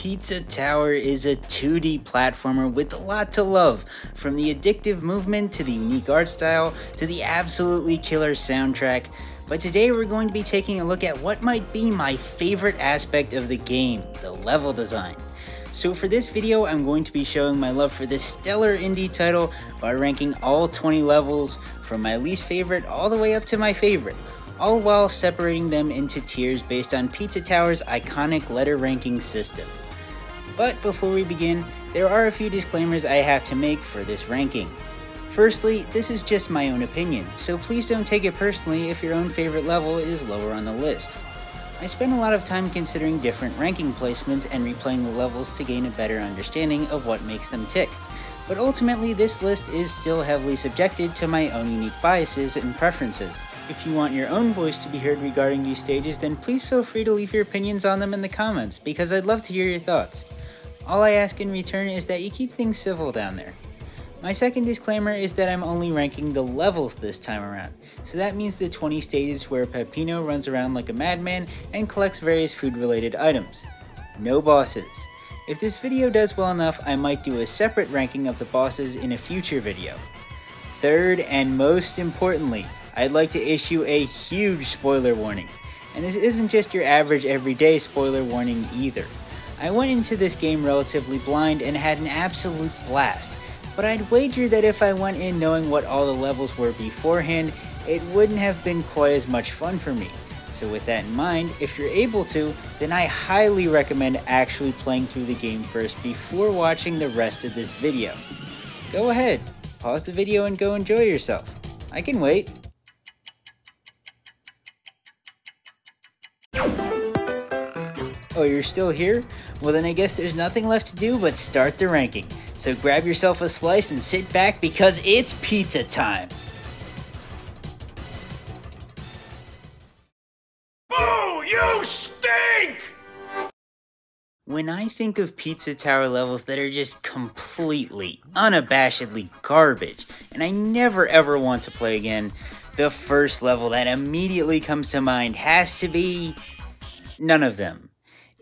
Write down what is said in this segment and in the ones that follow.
Pizza Tower is a 2D platformer with a lot to love, from the addictive movement to the unique art style to the absolutely killer soundtrack. But today we're going to be taking a look at what might be my favorite aspect of the game, the level design. So for this video, I'm going to be showing my love for this stellar indie title by ranking all 20 levels from my least favorite all the way up to my favorite, all while separating them into tiers based on Pizza Tower's iconic letter ranking system. But before we begin, there are a few disclaimers I have to make for this ranking. Firstly, this is just my own opinion, so please don't take it personally if your own favorite level is lower on the list. I spent a lot of time considering different ranking placements and replaying the levels to gain a better understanding of what makes them tick, but ultimately this list is still heavily subjected to my own unique biases and preferences. If you want your own voice to be heard regarding these stages, then please feel free to leave your opinions on them in the comments, because I'd love to hear your thoughts. All I ask in return is that you keep things civil down there. My second disclaimer is that I'm only ranking the levels this time around, so that means the 20 stages where Peppino runs around like a madman and collects various food-related items. No bosses. If this video does well enough, I might do a separate ranking of the bosses in a future video. Third, and most importantly, I'd like to issue a huge spoiler warning, and this isn't just your average everyday spoiler warning either. I went into this game relatively blind and had an absolute blast. But I'd wager that if I went in knowing what all the levels were beforehand, it wouldn't have been quite as much fun for me. So with that in mind, if you're able to, then I highly recommend actually playing through the game first before watching the rest of this video. Go ahead, pause the video and go enjoy yourself. I can wait. Oh, you're still here? Well then I guess there's nothing left to do but start the ranking. So grab yourself a slice and sit back because it's pizza time! Boo! You stink! When I think of Pizza Tower levels that are just completely, unabashedly garbage, and I never ever want to play again, the first level that immediately comes to mind has to be none of them.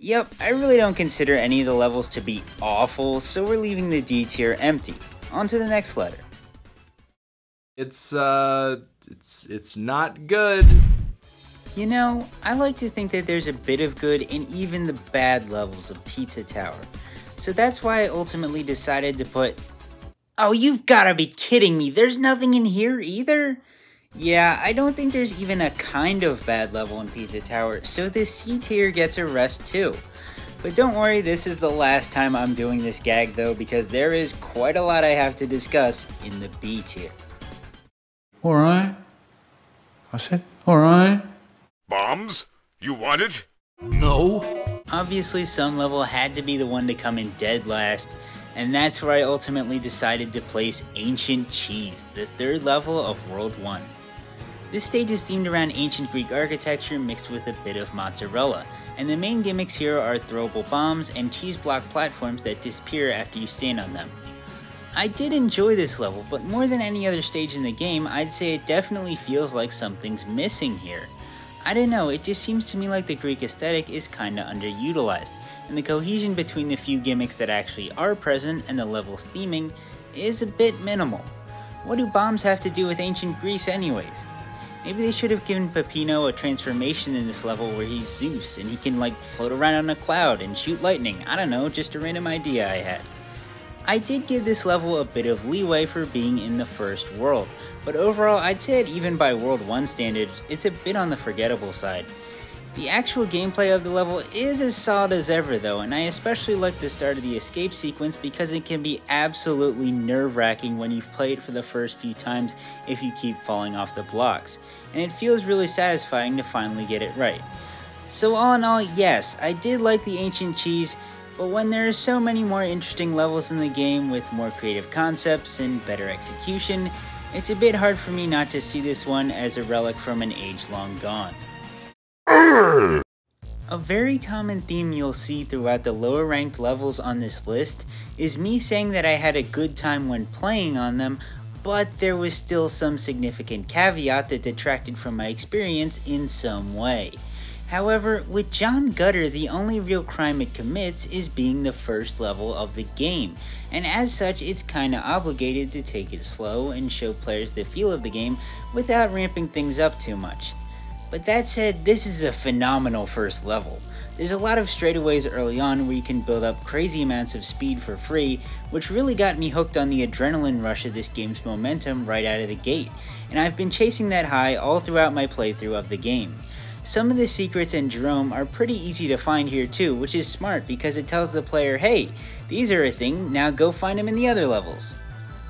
Yep, I really don't consider any of the levels to be awful, so we're leaving the D tier empty. On to the next letter. It's not good. You know, I like to think that there's a bit of good in even the bad levels of Pizza Tower. So that's why I ultimately decided to put... Oh, you've gotta be kidding me, there's nothing in here either? Yeah, I don't think there's even a kind of bad level in Pizza Tower, so this C tier gets a rest too. But don't worry, this is the last time I'm doing this gag though, because there is quite a lot I have to discuss in the B tier. Alright. I said, alright. Bombs? You want it? No. Obviously some level had to be the one to come in dead last. And that's where I ultimately decided to place Ancient Cheese, the third level of World 1. This stage is themed around ancient Greek architecture mixed with a bit of mozzarella, and the main gimmicks here are throwable bombs and cheese block platforms that disappear after you stand on them. I did enjoy this level, but more than any other stage in the game, I'd say it definitely feels like something's missing here. I don't know, it just seems to me like the Greek aesthetic is kinda underutilized, and the cohesion between the few gimmicks that actually are present and the level's theming is a bit minimal. What do bombs have to do with ancient Greece anyways? Maybe they should have given Peppino a transformation in this level where he's Zeus and he can like float around on a cloud and shoot lightning. I don't know, just a random idea I had. I did give this level a bit of leeway for being in the first world, but overall I'd say that even by World 1 standards, it's a bit on the forgettable side. The actual gameplay of the level is as solid as ever though, and I especially like the start of the escape sequence because it can be absolutely nerve-wracking when you've played for the first few times if you keep falling off the blocks, and it feels really satisfying to finally get it right. So all in all, yes, I did like the Ancient Cheese, but when there are so many more interesting levels in the game with more creative concepts and better execution, it's a bit hard for me not to see this one as a relic from an age long gone. A very common theme you'll see throughout the lower ranked levels on this list is me saying that I had a good time when playing on them, but there was still some significant caveat that detracted from my experience in some way. However, with John Gutter, the only real crime it commits is being the first level of the game, and as such it's kinda obligated to take it slow and show players the feel of the game without ramping things up too much. But that said, this is a phenomenal first level. There's a lot of straightaways early on where you can build up crazy amounts of speed for free, which really got me hooked on the adrenaline rush of this game's momentum right out of the gate, and I've been chasing that high all throughout my playthrough of the game. Some of the secrets in Jerome are pretty easy to find here too, which is smart because it tells the player, hey, these are a thing, now go find them in the other levels.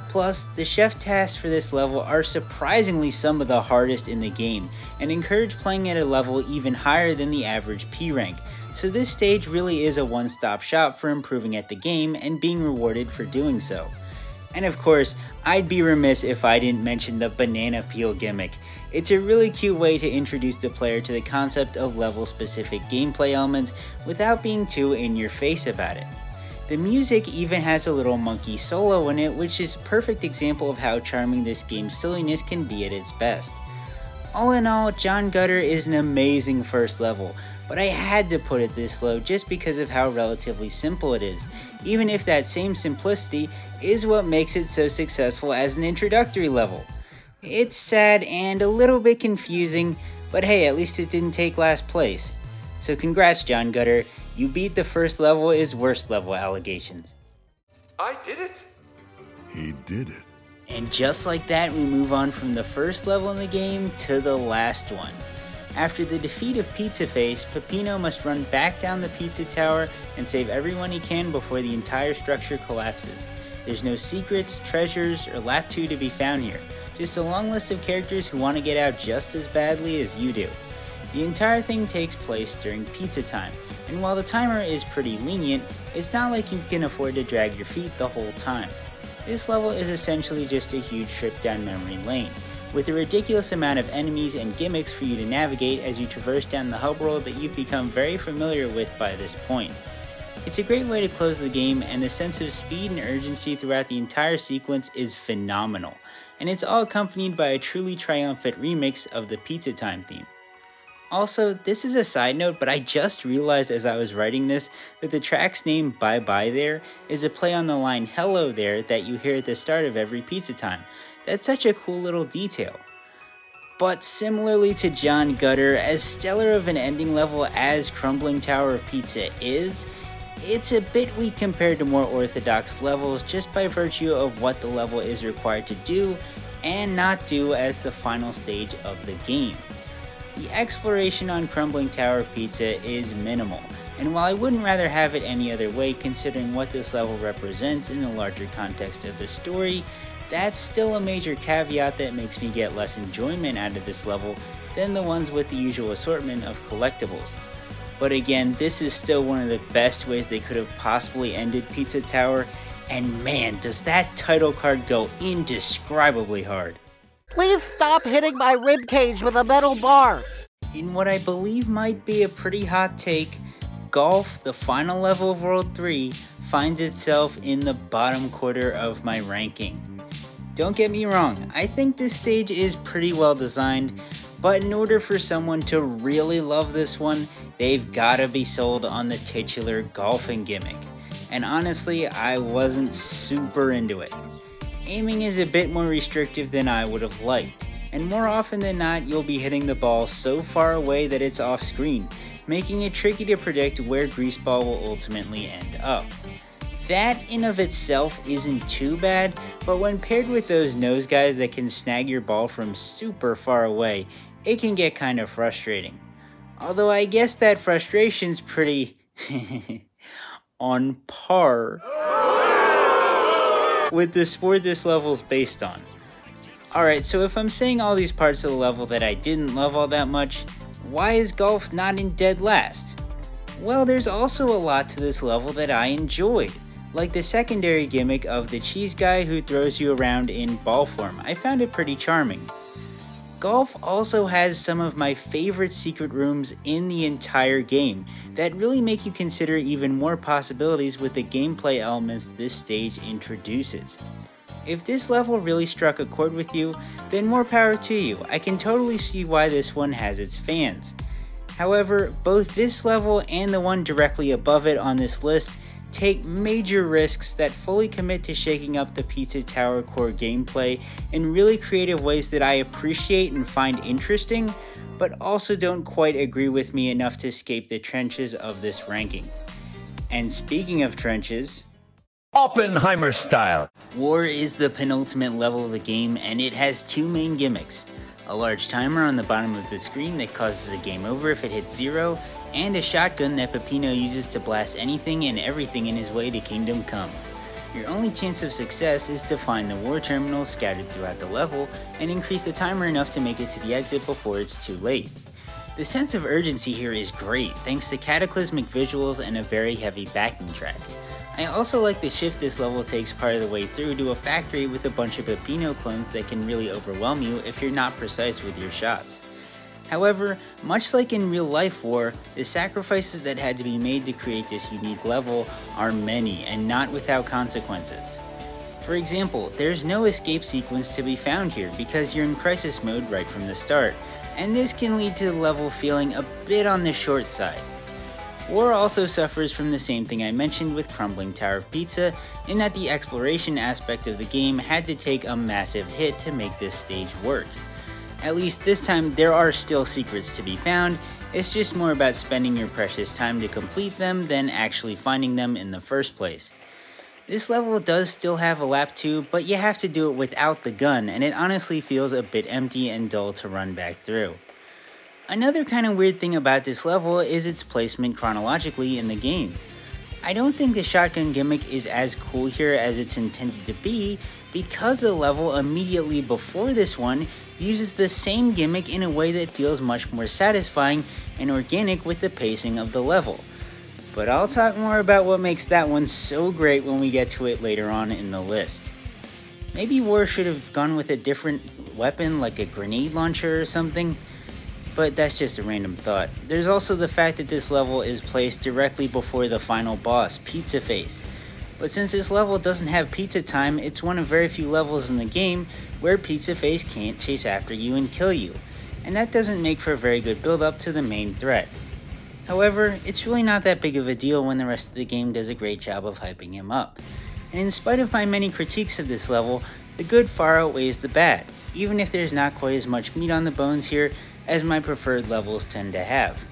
Plus, the chef tasks for this level are surprisingly some of the hardest in the game, and encourage playing at a level even higher than the average P rank, so this stage really is a one-stop shop for improving at the game and being rewarded for doing so. And of course, I'd be remiss if I didn't mention the banana peel gimmick. It's a really cute way to introduce the player to the concept of level-specific gameplay elements without being too in-your-face about it. The music even has a little monkey solo in it, which is a perfect example of how charming this game's silliness can be at its best. All in all, John Gutter is an amazing first level, but I had to put it this low just because of how relatively simple it is, even if that same simplicity is what makes it so successful as an introductory level. It's sad and a little bit confusing, but hey, at least it didn't take last place. So congrats, John Gutter, you beat the first level is worst level allegations. I did it! He did it. And just like that, we move on from the first level in the game to the last one. After the defeat of Pizza Face, Peppino must run back down the pizza tower and save everyone he can before the entire structure collapses. There's no secrets, treasures, or lap 2 to be found here. Just a long list of characters who want to get out just as badly as you do. The entire thing takes place during pizza time, and while the timer is pretty lenient, it's not like you can afford to drag your feet the whole time. This level is essentially just a huge trip down memory lane, with a ridiculous amount of enemies and gimmicks for you to navigate as you traverse down the hub world that you've become very familiar with by this point. It's a great way to close the game, and the sense of speed and urgency throughout the entire sequence is phenomenal, and it's all accompanied by a truly triumphant remix of the Pizza Time theme. Also, this is a side note, but I just realized as I was writing this that the track's name Bye Bye There is a play on the line Hello There that you hear at the start of every Pizza Time. That's such a cool little detail. But similarly to John Gutter, as stellar of an ending level as Crumbling Tower of Pizza is, it's a bit weak compared to more orthodox levels just by virtue of what the level is required to do and not do as the final stage of the game. The exploration on Crumbling Tower of Pizza is minimal, and while I wouldn't rather have it any other way considering what this level represents in the larger context of the story, that's still a major caveat that makes me get less enjoyment out of this level than the ones with the usual assortment of collectibles. But again, this is still one of the best ways they could have possibly ended Pizza Tower, and man, does that title card go indescribably hard. Please stop hitting my ribcage with a metal bar! In what I believe might be a pretty hot take, Golf, the final level of World 3, finds itself in the bottom quarter of my ranking. Don't get me wrong, I think this stage is pretty well designed, but in order for someone to really love this one, they've gotta be sold on the titular golfing gimmick. And honestly, I wasn't super into it. Aiming is a bit more restrictive than I would have liked, and more often than not, you'll be hitting the ball so far away that it's off screen, making it tricky to predict where greaseball will ultimately end up. That in of itself isn't too bad, but when paired with those nose guys that can snag your ball from super far away, it can get kind of frustrating. Although I guess that frustration's pretty on par with the sport this level's based on. Alright, so if I'm saying all these parts of the level that I didn't love all that much, why is golf not in dead last? Well, there's also a lot to this level that I enjoyed, like the secondary gimmick of the cheese guy who throws you around in ball form. I found it pretty charming. Golf also has some of my favorite secret rooms in the entire game that really make you consider even more possibilities with the gameplay elements this stage introduces. If this level really struck a chord with you, then more power to you. I can totally see why this one has its fans. However, both this level and the one directly above it on this list take major risks that fully commit to shaking up the Pizza Tower core gameplay in really creative ways that I appreciate and find interesting, but also don't quite agree with me enough to escape the trenches of this ranking. And speaking of trenches, Oppenheimer style! War is the penultimate level of the game, and it has two main gimmicks. A large timer on the bottom of the screen that causes a game over if it hits zero, and a shotgun that Peppino uses to blast anything and everything in his way to Kingdom Come. Your only chance of success is to find the war terminals scattered throughout the level and increase the timer enough to make it to the exit before it's too late. The sense of urgency here is great thanks to cataclysmic visuals and a very heavy backing track. I also like the shift this level takes part of the way through to a factory with a bunch of Peppino clones that can really overwhelm you if you're not precise with your shots. However, much like in real life War, the sacrifices that had to be made to create this unique level are many and not without consequences. For example, there's no escape sequence to be found here because you're in crisis mode right from the start, and this can lead to the level feeling a bit on the short side. War also suffers from the same thing I mentioned with Crumbling Tower of Pizza, in that the exploration aspect of the game had to take a massive hit to make this stage work. At least this time, there are still secrets to be found, it's just more about spending your precious time to complete them than actually finding them in the first place. This level does still have a lap 2, but you have to do it without the gun, and it honestly feels a bit empty and dull to run back through. Another kind of weird thing about this level is its placement chronologically in the game. I don't think the shotgun gimmick is as cool here as it's intended to be, because the level immediately before this one uses the same gimmick in a way that feels much more satisfying and organic with the pacing of the level. But I'll talk more about what makes that one so great when we get to it later on in the list. Maybe War should have gone with a different weapon like a grenade launcher or something, but that's just a random thought. There's also the fact that this level is placed directly before the final boss, Pizza Face. But since this level doesn't have pizza time, it's one of very few levels in the game where Pizza Face can't chase after you and kill you, and that doesn't make for a very good build up to the main threat. However, it's really not that big of a deal when the rest of the game does a great job of hyping him up. And in spite of my many critiques of this level, the good far outweighs the bad, even if there's not quite as much meat on the bones here as my preferred levels tend to have.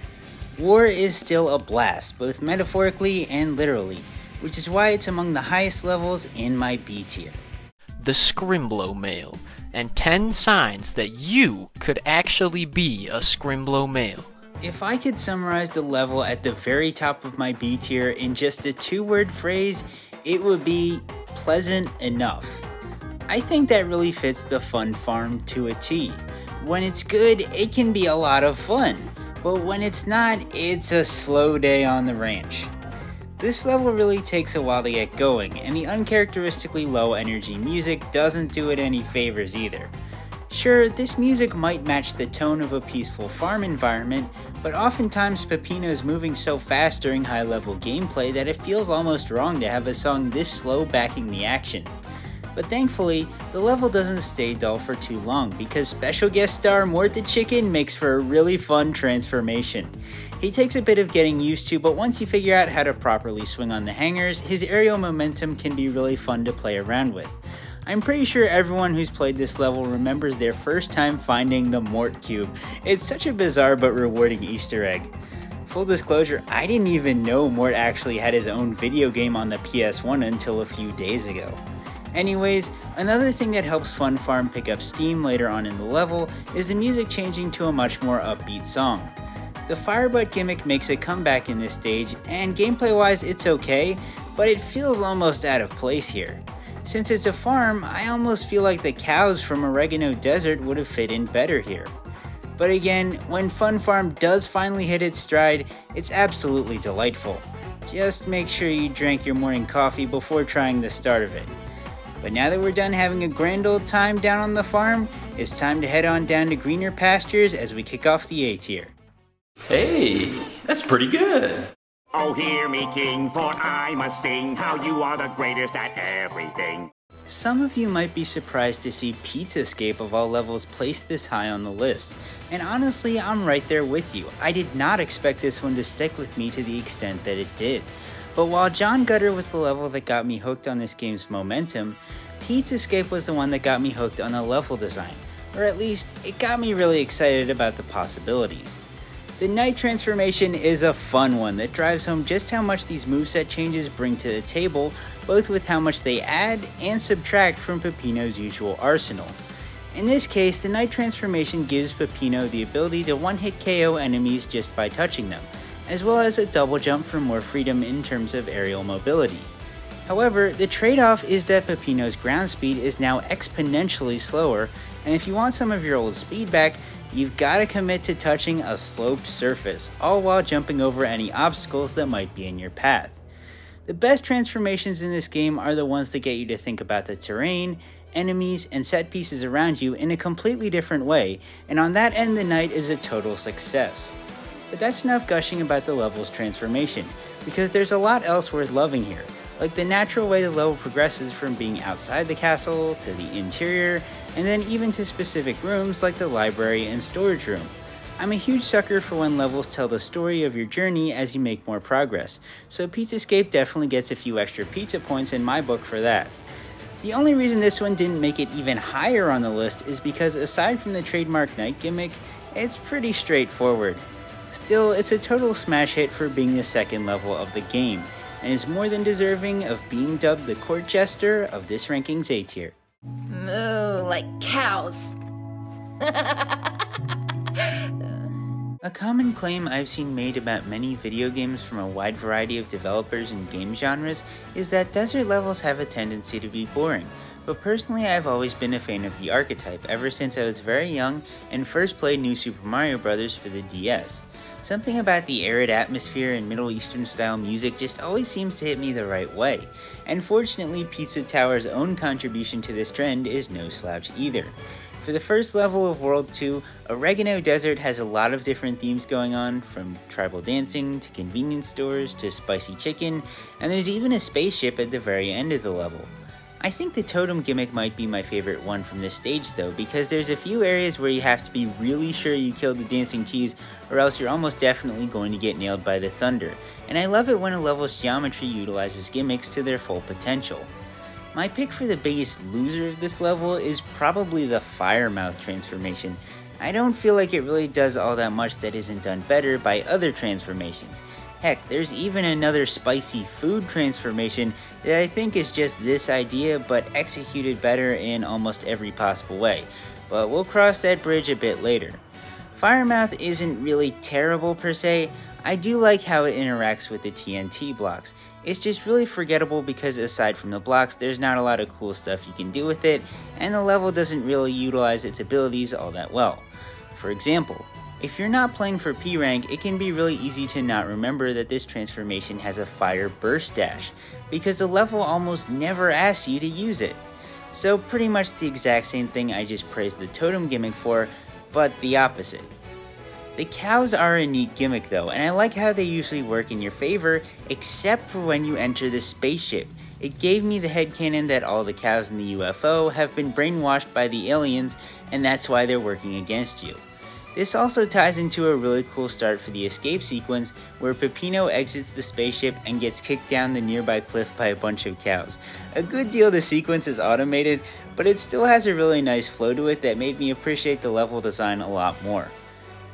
War is still a blast, both metaphorically and literally, which is why it's among the highest levels in my B tier. The Scrimblow Male, and 10 signs that you could actually be a Scrimblow Male. If I could summarize the level at the very top of my B tier in just a 2-word phrase, it would be pleasant enough. I think that really fits the Fun Farm to a T. When it's good, it can be a lot of fun, but when it's not, it's a slow day on the ranch. This level really takes a while to get going, and the uncharacteristically low energy music doesn't do it any favors either. Sure, this music might match the tone of a peaceful farm environment, but oftentimes Peppino is moving so fast during high level gameplay that it feels almost wrong to have a song this slow backing the action. But thankfully, the level doesn't stay dull for too long because special guest star Mort the Chicken makes for a really fun transformation. He takes a bit of getting used to, but once you figure out how to properly swing on the hangers, his aerial momentum can be really fun to play around with. I'm pretty sure everyone who's played this level remembers their first time finding the Mort Cube. It's such a bizarre but rewarding Easter egg. Full disclosure, I didn't even know Mort actually had his own video game on the PS1 until a few days ago. Anyways, another thing that helps Fun Farm pick up steam later on in the level is the music changing to a much more upbeat song. The Firebutt gimmick makes a comeback in this stage, and gameplay wise it's okay, but it feels almost out of place here. Since it's a farm, I almost feel like the cows from Oregano Desert would have fit in better here. But again, when Fun Farm does finally hit its stride, it's absolutely delightful. Just make sure you drink your morning coffee before trying the start of it. But now that we're done having a grand old time down on the farm, it's time to head on down to greener pastures as we kick off the A tier. Hey, that's pretty good. Oh, hear me, King, for I must sing how you are the greatest at everything. Some of you might be surprised to see Pizzascape of all levels placed this high on the list, And honestly, I'm right there with you. I did not expect this one to stick with me to the extent that it did. But while John Gutter was the level that got me hooked on this game's momentum, Pizzascape was the one that got me hooked on the level design, or at least it got me really excited about the possibilities. The night transformation is a fun one that drives home just how much these moveset changes bring to the table, both with how much they add and subtract from Peppino's usual arsenal. In this case, the night transformation gives Peppino the ability to one-hit KO enemies just by touching them, as well as a double jump for more freedom in terms of aerial mobility. However, the trade-off is that Peppino's ground speed is now exponentially slower, and if you want some of your old speed back, you've got to commit to touching a sloped surface, all while jumping over any obstacles that might be in your path. The best transformations in this game are the ones that get you to think about the terrain, enemies, and set pieces around you in a completely different way, and on that end the night is a total success. But that's enough gushing about the level's transformation, because there's a lot else worth loving here, like the natural way the level progresses from being outside the castle to the interior, and then even to specific rooms like the library and storage room. I'm a huge sucker for when levels tell the story of your journey as you make more progress, so Pizzascape definitely gets a few extra pizza points in my book for that. The only reason this one didn't make it even higher on the list is because aside from the trademark night gimmick, it's pretty straightforward. Still, it's a total smash hit for being the second level of the game, and is more than deserving of being dubbed the court jester of this ranking's A tier. Moo, like cows. A common claim I've seen made about many video games from a wide variety of developers and game genres is that desert levels have a tendency to be boring, but personally I've always been a fan of the archetype ever since I was very young and first played New Super Mario Bros. For the DS. Something about the arid atmosphere and Middle Eastern style music just always seems to hit me the right way, and fortunately Pizza Tower's own contribution to this trend is no slouch either. For the first level of World 2, Oregano Desert has a lot of different themes going on, from tribal dancing to convenience stores to spicy chicken, and there's even a spaceship at the very end of the level. I think the totem gimmick might be my favorite one from this stage though, because there's a few areas where you have to be really sure you killed the dancing cheese or else you're almost definitely going to get nailed by the thunder, and I love it when a level's geometry utilizes gimmicks to their full potential. My pick for the biggest loser of this level is probably the Firemouth transformation. I don't feel like it really does all that much that isn't done better by other transformations. Heck, there's even another spicy food transformation that I think is just this idea but executed better in almost every possible way, but we'll cross that bridge a bit later. Firemouth isn't really terrible per se. I do like how it interacts with the TNT blocks. It's just really forgettable because aside from the blocks, there's not a lot of cool stuff you can do with it, and the level doesn't really utilize its abilities all that well. For example, if you're not playing for P rank, it can be really easy to not remember that this transformation has a fire burst dash, because the level almost never asks you to use it. So pretty much the exact same thing I just praised the totem gimmick for, but the opposite. The cows are a neat gimmick though, and I like how they usually work in your favor, except for when you enter the spaceship. It gave me the headcanon that all the cows in the UFO have been brainwashed by the aliens, and that's why they're working against you. This also ties into a really cool start for the escape sequence, where Peppino exits the spaceship and gets kicked down the nearby cliff by a bunch of cows. A good deal of the sequence is automated, but it still has a really nice flow to it that made me appreciate the level design a lot more.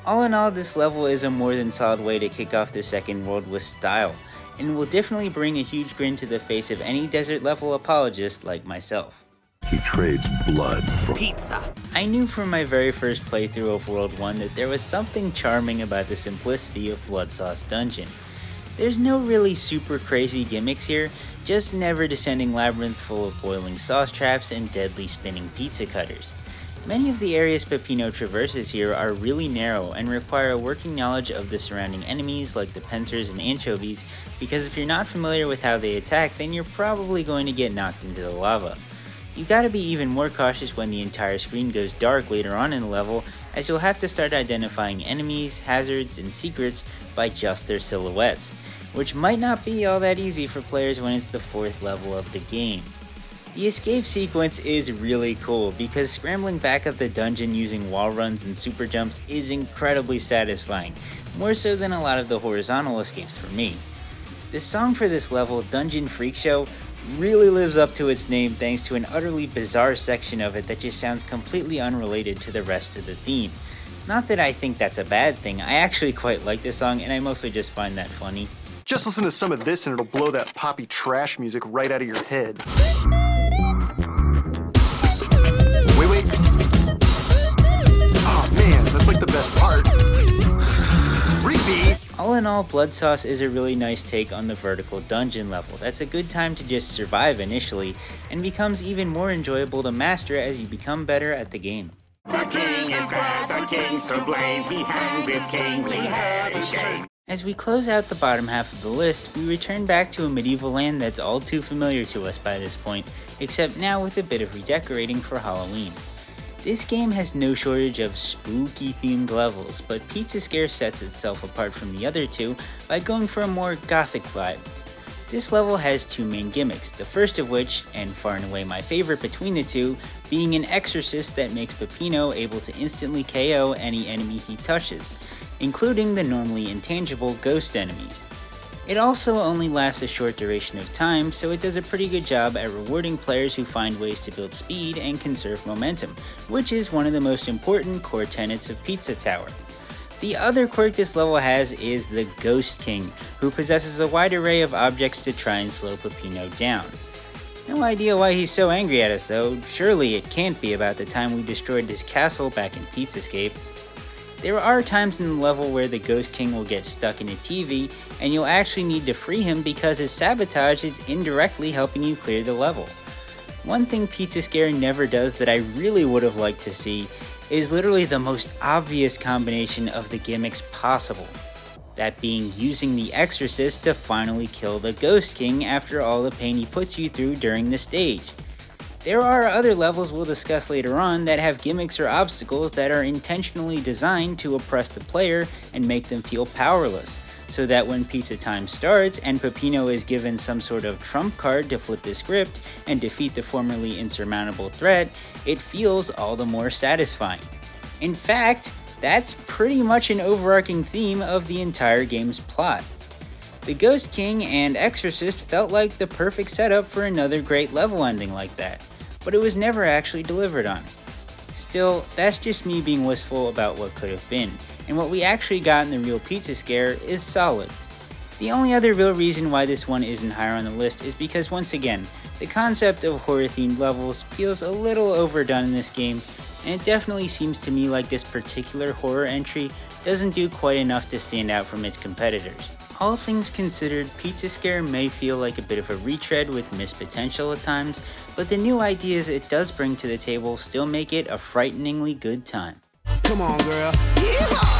All in all, this level is a more than solid way to kick off the second world with style, and will definitely bring a huge grin to the face of any desert level apologist like myself. He trades blood for pizza. I knew from my very first playthrough of World 1 that there was something charming about the simplicity of Bloodsauce Dungeon. There's no really super crazy gimmicks here, just an ever-descending labyrinth full of boiling sauce traps and deadly spinning pizza cutters. Many of the areas Peppino traverses here are really narrow and require a working knowledge of the surrounding enemies like the pincers and anchovies, because if you're not familiar with how they attack, then you're probably going to get knocked into the lava. You gotta be even more cautious when the entire screen goes dark later on in the level, as you'll have to start identifying enemies, hazards, and secrets by just their silhouettes, which might not be all that easy for players when it's the fourth level of the game. The escape sequence is really cool because scrambling back up the dungeon using wall runs and super jumps is incredibly satisfying, more so than a lot of the horizontal escapes for me. The song for this level, Dungeon Freak Show, really lives up to its name thanks to an utterly bizarre section of it that just sounds completely unrelated to the rest of the theme. Not that I think that's a bad thing, I actually quite like this song and I mostly just find that funny. Just listen to some of this and it'll blow that poppy trash music right out of your head. All in all, Bloodsauce is a really nice take on the vertical dungeon level. That's a good time to just survive initially, and becomes even more enjoyable to master as you become better at the game. The king is bad, the king's to blame, he hangs his kingly head in shame. As we close out the bottom half of the list, we return back to a medieval land that's all too familiar to us by this point, except now with a bit of redecorating for Halloween. This game has no shortage of spooky themed levels, but Pizza Scare sets itself apart from the other two by going for a more gothic vibe. This level has two main gimmicks, the first of which, and far and away my favorite between the two, being an exorcist that makes Peppino able to instantly KO any enemy he touches, including the normally intangible ghost enemies. It also only lasts a short duration of time, so it does a pretty good job at rewarding players who find ways to build speed and conserve momentum, which is one of the most important core tenets of Pizza Tower. The other quirk this level has is the Ghost King, who possesses a wide array of objects to try and slow Peppino down. No idea why he's so angry at us though, surely it can't be about the time we destroyed this castle back in Pizzascape. There are times in the level where the Ghost King will get stuck in a TV, and you'll actually need to free him because his sabotage is indirectly helping you clear the level. One thing Pizza Scare never does that I really would have liked to see is literally the most obvious combination of the gimmicks possible. That being using the exorcist to finally kill the Ghost King after all the pain he puts you through during the stage. There are other levels we'll discuss later on that have gimmicks or obstacles that are intentionally designed to oppress the player and make them feel powerless, so that when pizza time starts and Peppino is given some sort of trump card to flip the script and defeat the formerly insurmountable threat, it feels all the more satisfying. In fact, that's pretty much an overarching theme of the entire game's plot. The Ghost King and Exorcist felt like the perfect setup for another great level ending like that, but it was never actually delivered on. Still, that's just me being wistful about what could have been, and what we actually got in the real Pizza Scare is solid. The only other real reason why this one isn't higher on the list is because once again, the concept of horror-themed levels feels a little overdone in this game, and it definitely seems to me like this particular horror entry doesn't do quite enough to stand out from its competitors. All things considered, Pizza Scare may feel like a bit of a retread with missed potential at times, but the new ideas it does bring to the table still make it a frighteningly good time. Come on, girl. Yeehaw!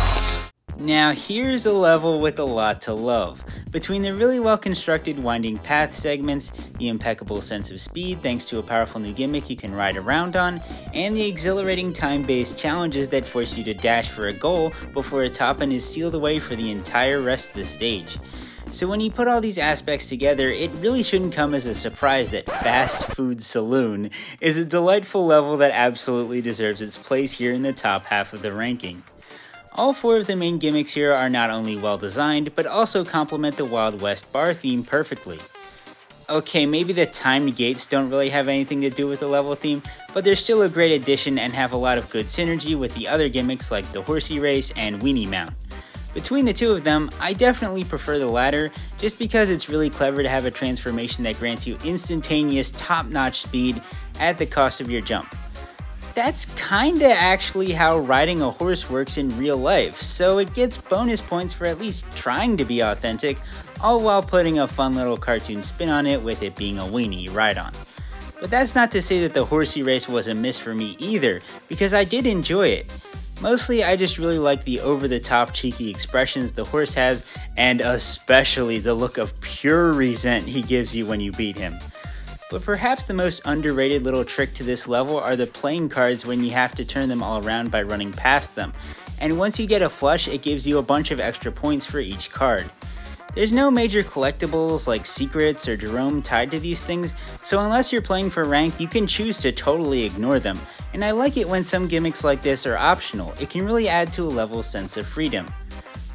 Now here's a level with a lot to love. Between the really well-constructed winding path segments, the impeccable sense of speed thanks to a powerful new gimmick you can ride around on, and the exhilarating time-based challenges that force you to dash for a goal before a top-end is sealed away for the entire rest of the stage. So when you put all these aspects together, it really shouldn't come as a surprise that Fast Food Saloon is a delightful level that absolutely deserves its place here in the top half of the ranking. All four of the main gimmicks here are not only well designed, but also complement the Wild West bar theme perfectly. Okay, maybe the timed gates don't really have anything to do with the level theme, but they're still a great addition and have a lot of good synergy with the other gimmicks like the Horsey Race and Weenie Mount. Between the two of them, I definitely prefer the latter, just because it's really clever to have a transformation that grants you instantaneous top-notch speed at the cost of your jump. That's kinda actually how riding a horse works in real life, so it gets bonus points for at least trying to be authentic, all while putting a fun little cartoon spin on it with it being a weenie you ride on. But that's not to say that the Horsey Race was a miss for me either, because I did enjoy it. Mostly I just really like the over-the-top cheeky expressions the horse has, and especially the look of pure resent he gives you when you beat him. But perhaps the most underrated little trick to this level are the playing cards when you have to turn them all around by running past them, and once you get a flush it gives you a bunch of extra points for each card. There's no major collectibles like secrets or Jerome tied to these things, so unless you're playing for ranked, you can choose to totally ignore them, and I like it when some gimmicks like this are optional. It can really add to a level's sense of freedom.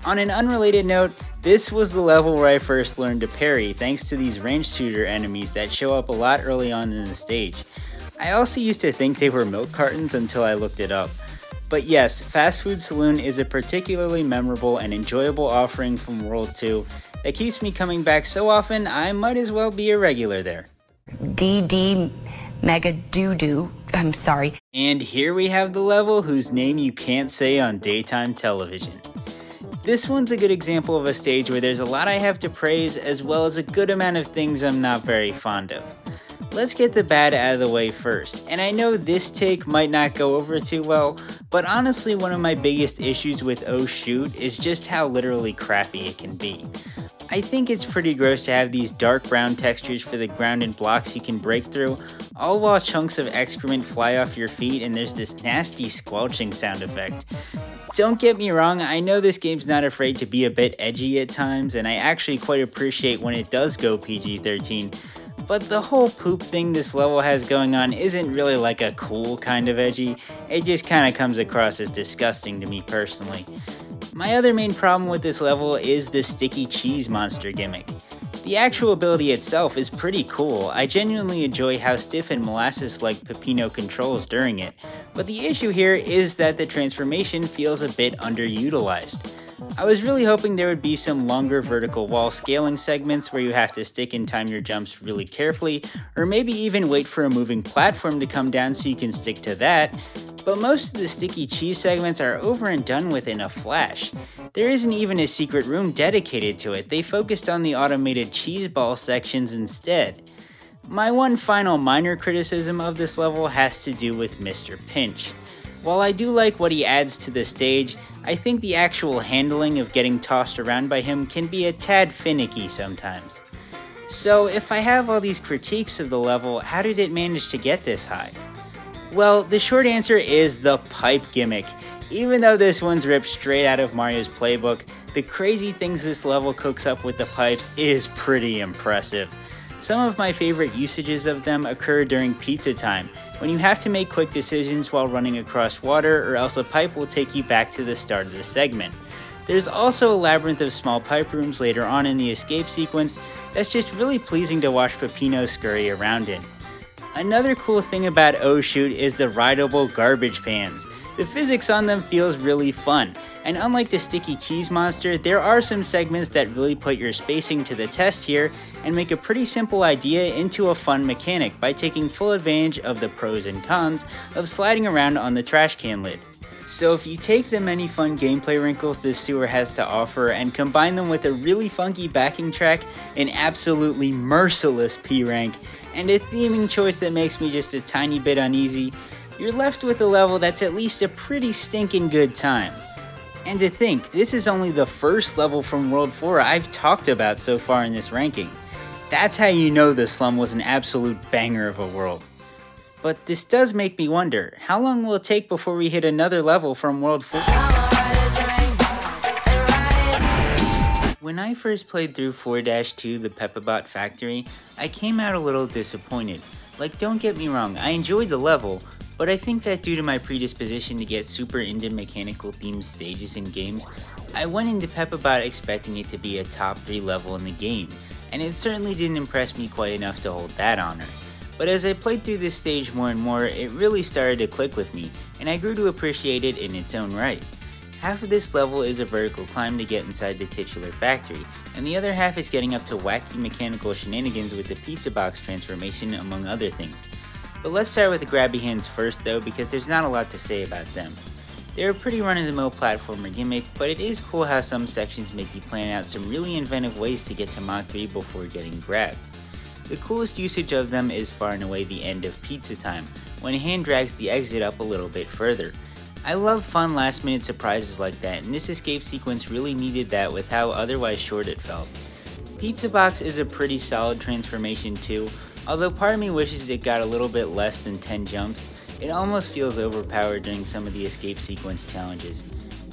On an unrelated note, this was the level where I first learned to parry, thanks to these range shooter enemies that show up a lot early on in the stage. I also used to think they were milk cartons until I looked it up. But yes, Fast Food Saloon is a particularly memorable and enjoyable offering from World 2 that keeps me coming back so often I might as well be a regular there. DD Mega Doodoo, I'm sorry. And here we have the level whose name you can't say on daytime television. This one's a good example of a stage where there's a lot I have to praise as well as a good amount of things I'm not very fond of. Let's get the bad out of the way first, and I know this take might not go over too well, but honestly one of my biggest issues with Oh Shoot is just how literally crappy it can be. I think it's pretty gross to have these dark brown textures for the ground and blocks you can break through, all while chunks of excrement fly off your feet and there's this nasty squelching sound effect. Don't get me wrong, I know this game's not afraid to be a bit edgy at times, and I actually quite appreciate when it does go PG-13, but the whole poop thing this level has going on isn't really like a cool kind of edgy, it just kinda comes across as disgusting to me personally. My other main problem with this level is the sticky cheese monster gimmick. The actual ability itself is pretty cool, I genuinely enjoy how stiff and molasses-like Peppino controls during it, but the issue here is that the transformation feels a bit underutilized. I was really hoping there would be some longer vertical wall scaling segments where you have to stick and time your jumps really carefully, or maybe even wait for a moving platform to come down so you can stick to that, but most of the sticky cheese segments are over and done with in a flash. There isn't even a secret room dedicated to it, they focused on the automated cheese ball sections instead. My one final minor criticism of this level has to do with Mr. Pinch. While I do like what he adds to the stage, I think the actual handling of getting tossed around by him can be a tad finicky sometimes. So if I have all these critiques of the level, how did it manage to get this high? Well, the short answer is the pipe gimmick. Even though this one's ripped straight out of Mario's playbook, the crazy things this level cooks up with the pipes is pretty impressive. Some of my favorite usages of them occur during pizza time, when you have to make quick decisions while running across water or else a pipe will take you back to the start of the segment. There's also a labyrinth of small pipe rooms later on in the escape sequence that's just really pleasing to watch Peppino scurry around in. Another cool thing about Oh Shoot is the rideable garbage pans. The physics on them feels really fun, and unlike the sticky cheese monster, there are some segments that really put your spacing to the test here and make a pretty simple idea into a fun mechanic by taking full advantage of the pros and cons of sliding around on the trash can lid. So if you take the many fun gameplay wrinkles this sewer has to offer and combine them with a really funky backing track, an absolutely merciless P rank, and a theming choice that makes me just a tiny bit uneasy, you're left with a level that's at least a pretty stinking good time. And to think, this is only the first level from World 4 I've talked about so far in this ranking. That's how you know the slum was an absolute banger of a world. But this does make me wonder, how long will it take before we hit another level from World 4? When I first played through 4-2 the Peppibot Factory, I came out a little disappointed. Like, don't get me wrong, I enjoyed the level, but I think that due to my predisposition to get super into mechanical themed stages in games, I went into Peppibot expecting it to be a top 3 level in the game, and it certainly didn't impress me quite enough to hold that honor. But as I played through this stage more and more, it really started to click with me, and I grew to appreciate it in its own right. Half of this level is a vertical climb to get inside the titular factory, and the other half is getting up to wacky mechanical shenanigans with the pizza box transformation, among other things. But let's start with the grabby hands first though, because there's not a lot to say about them. They're a pretty run-of-the-mill platformer gimmick, but it is cool how some sections make you plan out some really inventive ways to get to Mach 3 before getting grabbed. The coolest usage of them is far and away the end of pizza time, when hand drags the exit up a little bit further. I love fun last-minute surprises like that, and this escape sequence really needed that with how otherwise short it felt. Pizza Box is a pretty solid transformation too. Although part of me wishes it got a little bit less than 10 jumps, it almost feels overpowered during some of the escape sequence challenges.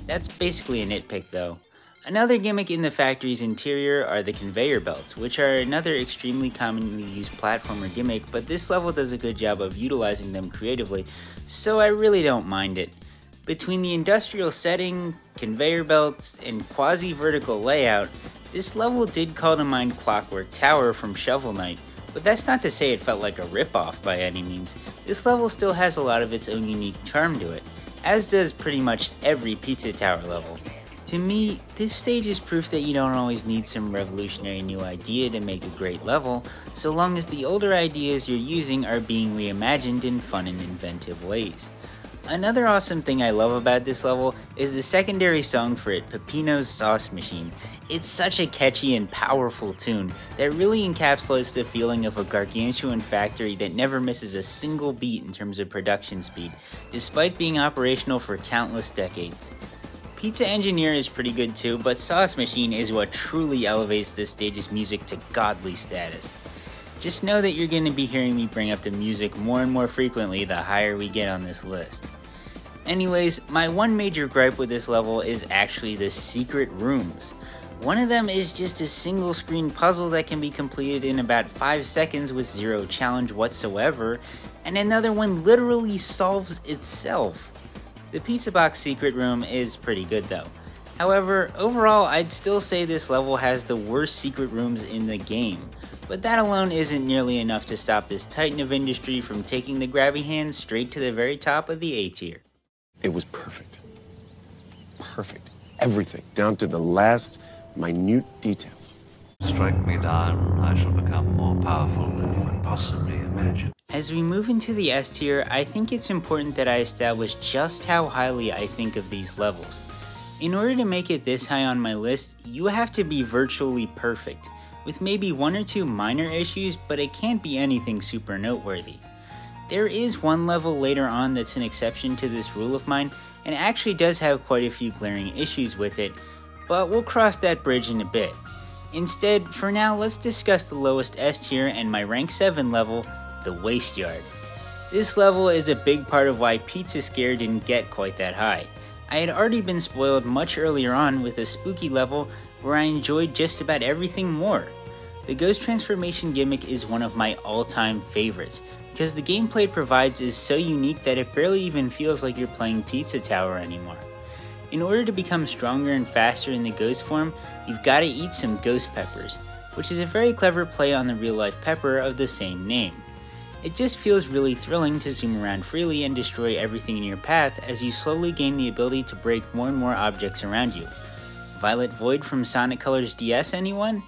That's basically a nitpick though. Another gimmick in the factory's interior are the conveyor belts, which are another extremely commonly used platformer gimmick, but this level does a good job of utilizing them creatively, so I really don't mind it. Between the industrial setting, conveyor belts, and quasi-vertical layout, this level did call to mind Clockwork Tower from Shovel Knight, but that's not to say it felt like a ripoff by any means. This level still has a lot of its own unique charm to it, as does pretty much every Pizza Tower level. To me, this stage is proof that you don't always need some revolutionary new idea to make a great level, so long as the older ideas you're using are being reimagined in fun and inventive ways. Another awesome thing I love about this level is the secondary song for it, Peppino's Sauce Machine. It's such a catchy and powerful tune that really encapsulates the feeling of a gargantuan factory that never misses a single beat in terms of production speed, despite being operational for countless decades. Pizza Engineer is pretty good too, but Sauce Machine is what truly elevates this stage's music to godly status. Just know that you're going to be hearing me bring up the music more and more frequently the higher we get on this list. Anyways, my one major gripe with this level is actually the secret rooms. One of them is just a single screen puzzle that can be completed in about 5 seconds with zero challenge whatsoever, and another one literally solves itself. The pizza box secret room is pretty good though. However, overall I'd still say this level has the worst secret rooms in the game, but that alone isn't nearly enough to stop this titan of industry from taking the grabby hand straight to the very top of the A tier. It was perfect. Perfect. Everything, down to the last minute details. Strike me down, I shall become more powerful than you can possibly imagine. As we move into the S tier, I think it's important that I establish just how highly I think of these levels. In order to make it this high on my list, you have to be virtually perfect, with maybe one or two minor issues, but it can't be anything super noteworthy. There is one level later on that's an exception to this rule of mine, and actually does have quite a few glaring issues with it, but we'll cross that bridge in a bit. Instead, for now, let's discuss the lowest S tier and my rank 7 level, the Waste Yard. This level is a big part of why Pizza Scare didn't get quite that high. I had already been spoiled much earlier on with a spooky level where I enjoyed just about everything more. The ghost transformation gimmick is one of my all-time favorites, because the gameplay it provides is so unique that it barely even feels like you're playing Pizza Tower anymore. In order to become stronger and faster in the ghost form, you've got to eat some ghost peppers, which is a very clever play on the real-life pepper of the same name. It just feels really thrilling to zoom around freely and destroy everything in your path as you slowly gain the ability to break more and more objects around you. Violet Void from Sonic Colors DS, anyone?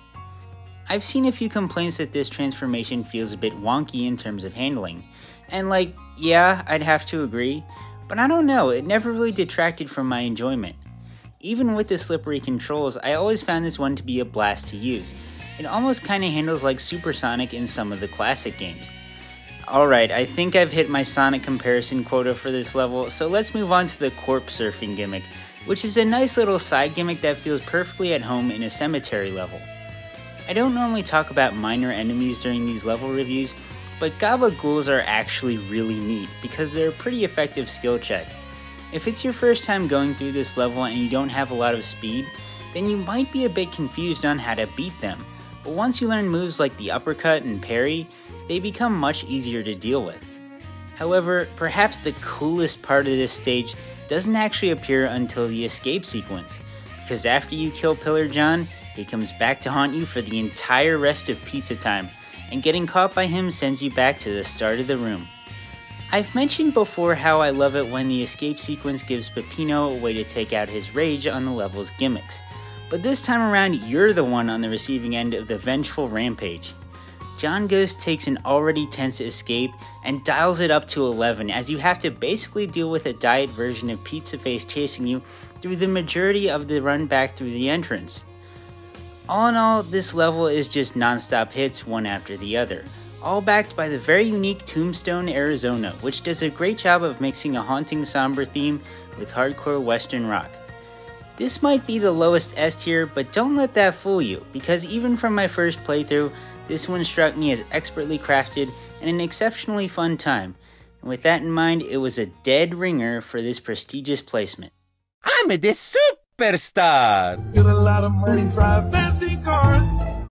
I've seen a few complaints that this transformation feels a bit wonky in terms of handling, and like, yeah, I'd have to agree, but I don't know, it never really detracted from my enjoyment. Even with the slippery controls, I always found this one to be a blast to use. It almost kinda handles like Super Sonic in some of the classic games. Alright, I think I've hit my Sonic comparison quota for this level, so let's move on to the corpse surfing gimmick, which is a nice little side gimmick that feels perfectly at home in a cemetery level. I don't normally talk about minor enemies during these level reviews, but Gaba Ghouls are actually really neat because they're a pretty effective skill check. If it's your first time going through this level and you don't have a lot of speed, then you might be a bit confused on how to beat them, but once you learn moves like the uppercut and parry, they become much easier to deal with. However, perhaps the coolest part of this stage doesn't actually appear until the escape sequence, because after you kill Pillar John, he comes back to haunt you for the entire rest of pizza time, and getting caught by him sends you back to the start of the room. I've mentioned before how I love it when the escape sequence gives Peppino a way to take out his rage on the level's gimmicks, but this time around you're the one on the receiving end of the vengeful rampage. John Ghost takes an already tense escape and dials it up to 11 as you have to basically deal with a diet version of Pizza Face chasing you through the majority of the run back through the entrance. All in all, this level is just non-stop hits one after the other, all backed by the very unique Tombstone, Arizona, which does a great job of mixing a haunting somber theme with hardcore western rock. This might be the lowest S tier, but don't let that fool you, because even from my first playthrough, this one struck me as expertly crafted and an exceptionally fun time, and with that in mind, it was a dead ringer for this prestigious placement. I'm a soup! superstar. Get a lot of money, drive fancy cars.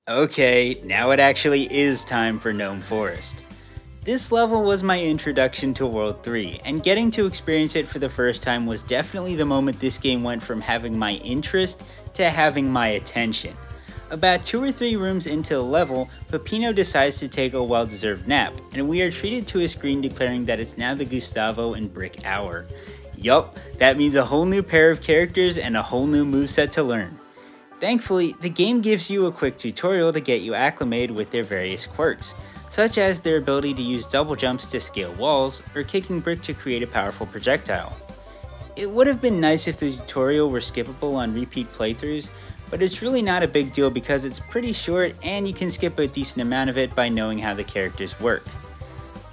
Okay, now it actually is time for Gnome Forest. This level was my introduction to World 3, and getting to experience it for the first time was definitely the moment this game went from having my interest to having my attention. About 2 or 3 rooms into the level, Peppino decides to take a well-deserved nap, and we are treated to a screen declaring that it's now the Gustavo and Brick hour. Yup, that means a whole new pair of characters and a whole new moveset to learn. Thankfully, the game gives you a quick tutorial to get you acclimated with their various quirks, such as their ability to use double jumps to scale walls, or kicking Brick to create a powerful projectile. It would have been nice if the tutorial were skippable on repeat playthroughs, but it's really not a big deal because it's pretty short and you can skip a decent amount of it by knowing how the characters work.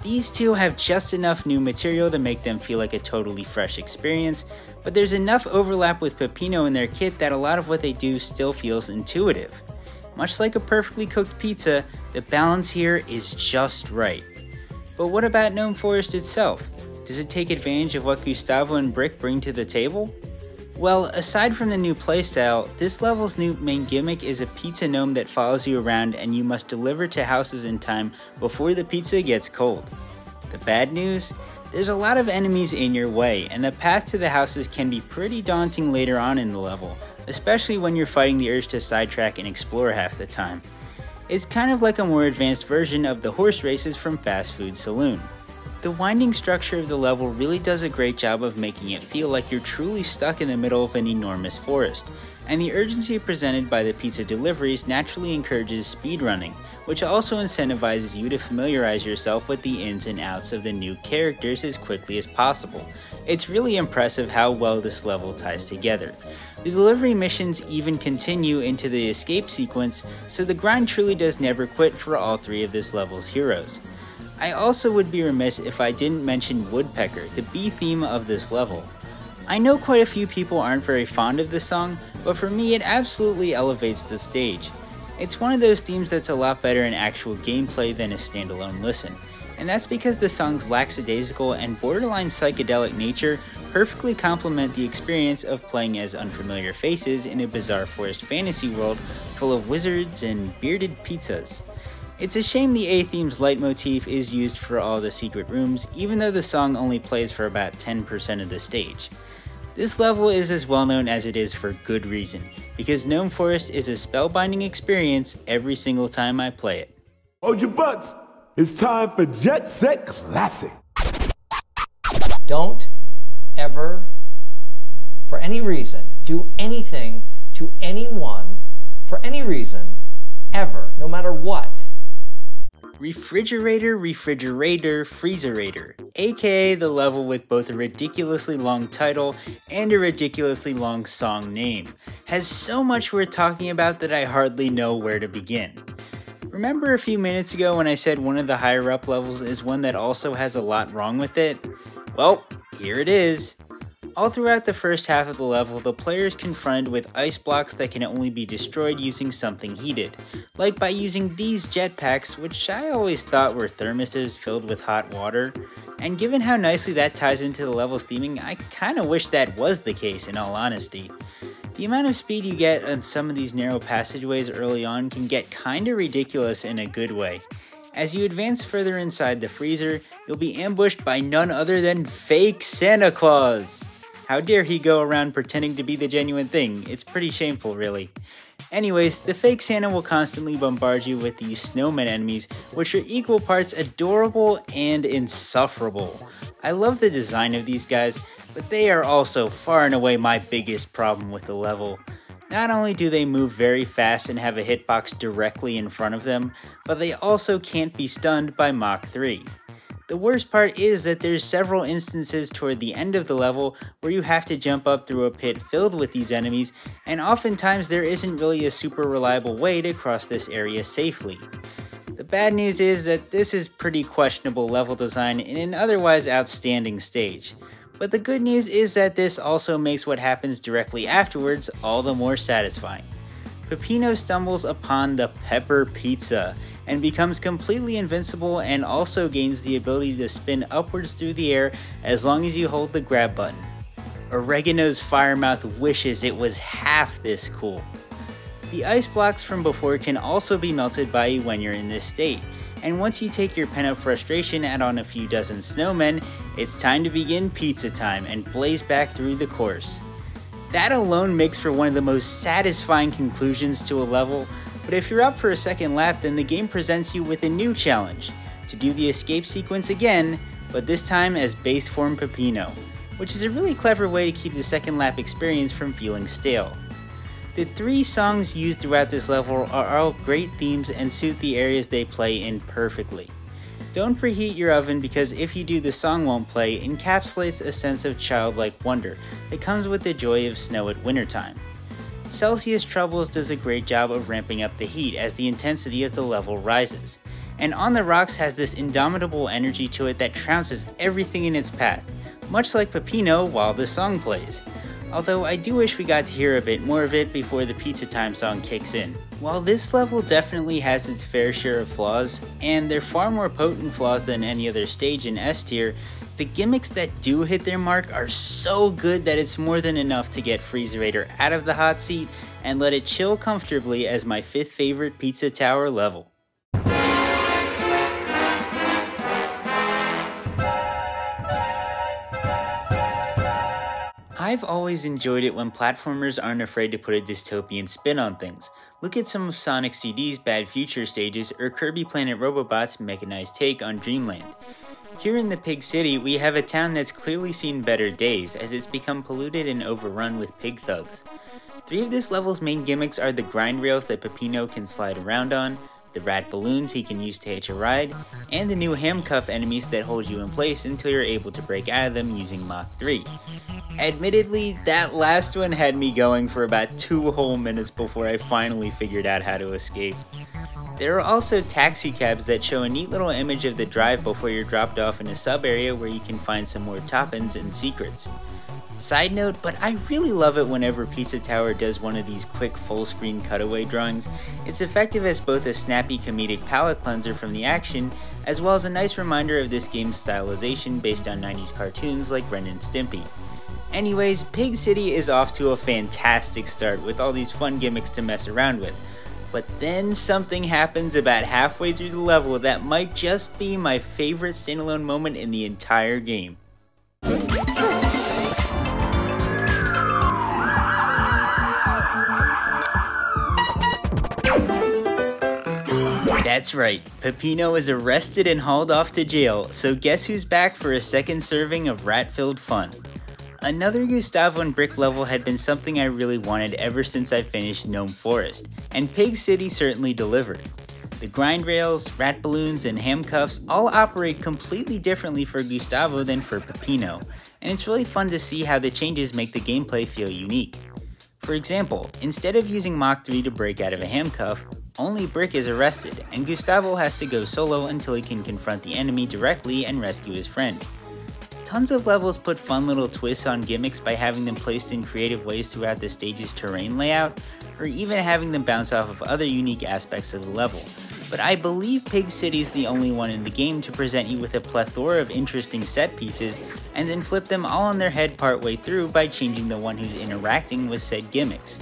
These two have just enough new material to make them feel like a totally fresh experience, but there's enough overlap with Peppino and their kit that a lot of what they do still feels intuitive. Much like a perfectly cooked pizza, the balance here is just right. But what about Gnome Forest itself? Does it take advantage of what Gustavo and Brick bring to the table? Well, aside from the new playstyle, this level's new main gimmick is a pizza gnome that follows you around and you must deliver to houses in time before the pizza gets cold. The bad news? There's a lot of enemies in your way, and the path to the houses can be pretty daunting later on in the level, especially when you're fighting the urge to sidetrack and explore half the time. It's kind of like a more advanced version of the horse races from Fast Food Saloon. The winding structure of the level really does a great job of making it feel like you're truly stuck in the middle of an enormous forest, and the urgency presented by the pizza deliveries naturally encourages speedrunning, which also incentivizes you to familiarize yourself with the ins and outs of the new characters as quickly as possible. It's really impressive how well this level ties together. The delivery missions even continue into the escape sequence, so the grind truly does never quit for all 3 of this level's heroes. I also would be remiss if I didn't mention Woodpecker, the bee theme of this level. I know quite a few people aren't very fond of this song, but for me it absolutely elevates the stage. It's one of those themes that's a lot better in actual gameplay than a standalone listen, and that's because the song's lackadaisical and borderline psychedelic nature perfectly complement the experience of playing as unfamiliar faces in a bizarre forest fantasy world full of wizards and bearded pizzas. It's a shame the A-theme's leitmotif is used for all the secret rooms, even though the song only plays for about 10% of the stage. This level is as well known as it is for good reason, because Gnome Forest is a spellbinding experience every single time I play it. Hold your butts! It's time for Jet Set Classic! Don't ever, for any reason, do anything to anyone, for any reason, ever, no matter what. Refrigerator, Refrigerator, Freezerator, aka the level with both a ridiculously long title and a ridiculously long song name, has so much worth talking about that I hardly know where to begin. Remember a few minutes ago when I said one of the higher up levels is one that also has a lot wrong with it? Well, here it is. All throughout the first half of the level, the player is confronted with ice blocks that can only be destroyed using something heated, like by using these jetpacks, which I always thought were thermoses filled with hot water, and given how nicely that ties into the level's theming, I kinda wish that was the case in all honesty. The amount of speed you get on some of these narrow passageways early on can get kinda ridiculous in a good way. As you advance further inside the freezer, you'll be ambushed by none other than fake Santa Claus! How dare he go around pretending to be the genuine thing? It's pretty shameful, really. Anyways, the fake Santa will constantly bombard you with these snowman enemies, which are equal parts adorable and insufferable. I love the design of these guys, but they are also far and away my biggest problem with the level. Not only do they move very fast and have a hitbox directly in front of them, but they also can't be stunned by Mach 3. The worst part is that there's several instances toward the end of the level where you have to jump up through a pit filled with these enemies, and oftentimes there isn't really a super reliable way to cross this area safely. The bad news is that this is pretty questionable level design in an otherwise outstanding stage. But the good news is that this also makes what happens directly afterwards all the more satisfying. Peppino stumbles upon the Pepper Pizza and becomes completely invincible and also gains the ability to spin upwards through the air as long as you hold the grab button. Oregano's Firemouth wishes it was half this cool. The ice blocks from before can also be melted by you when you're in this state, and once you take your pent-up frustration and add on a few dozen snowmen, it's time to begin pizza time and blaze back through the course. That alone makes for one of the most satisfying conclusions to a level, but if you're up for a second lap, then the game presents you with a new challenge, to do the escape sequence again, but this time as base form Peppino, which is a really clever way to keep the second lap experience from feeling stale. The three songs used throughout this level are all great themes and suit the areas they play in perfectly. Don't preheat your oven because if you do, the song won't play encapsulates a sense of childlike wonder that comes with the joy of snow at wintertime. Celsius Troubles does a great job of ramping up the heat as the intensity of the level rises, and On the Rocks has this indomitable energy to it that trounces everything in its path, much like Peppino while the song plays. Although I do wish we got to hear a bit more of it before the Pizza Time song kicks in. While this level definitely has its fair share of flaws, and they're far more potent flaws than any other stage in S tier, the gimmicks that do hit their mark are so good that it's more than enough to get Freezerator out of the hot seat and let it chill comfortably as my fifth favorite Pizza Tower level. I've always enjoyed it when platformers aren't afraid to put a dystopian spin on things. Look at some of Sonic CD's Bad Future stages or Kirby Planet Robobot's mechanized take on Dreamland. Here in the Pig City, we have a town that's clearly seen better days as it's become polluted and overrun with pig thugs. Three of this level's main gimmicks are the grind rails that Peppino can slide around on, the rat balloons he can use to hitch a ride, and the new handcuff enemies that hold you in place until you're able to break out of them using Mach 3. Admittedly, that last one had me going for about 2 whole minutes before I finally figured out how to escape. There are also taxicabs that show a neat little image of the drive before you're dropped off in a sub area where you can find some more toppins and secrets. Side note, but I really love it whenever Pizza Tower does one of these quick full screen cutaway drawings. It's effective as both a snappy comedic palate cleanser from the action, as well as a nice reminder of this game's stylization based on 90s cartoons like Ren and Stimpy. Anyways, Pig City is off to a fantastic start with all these fun gimmicks to mess around with, but then something happens about halfway through the level that might just be my favorite standalone moment in the entire game. That's right, Peppino is arrested and hauled off to jail, so guess who's back for a second serving of rat-filled fun. Another Gustavo and Brick level had been something I really wanted ever since I finished Gnome Forest, and Pig City certainly delivered. The grind rails, rat balloons, and handcuffs all operate completely differently for Gustavo than for Peppino, and it's really fun to see how the changes make the gameplay feel unique. For example, instead of using Mach 3 to break out of a handcuff, only Brick is arrested, and Gustavo has to go solo until he can confront the enemy directly and rescue his friend. Tons of levels put fun little twists on gimmicks by having them placed in creative ways throughout the stage's terrain layout, or even having them bounce off of other unique aspects of the level, but I believe Pig City's the only one in the game to present you with a plethora of interesting set pieces and then flip them all on their head partway through by changing the one who's interacting with said gimmicks.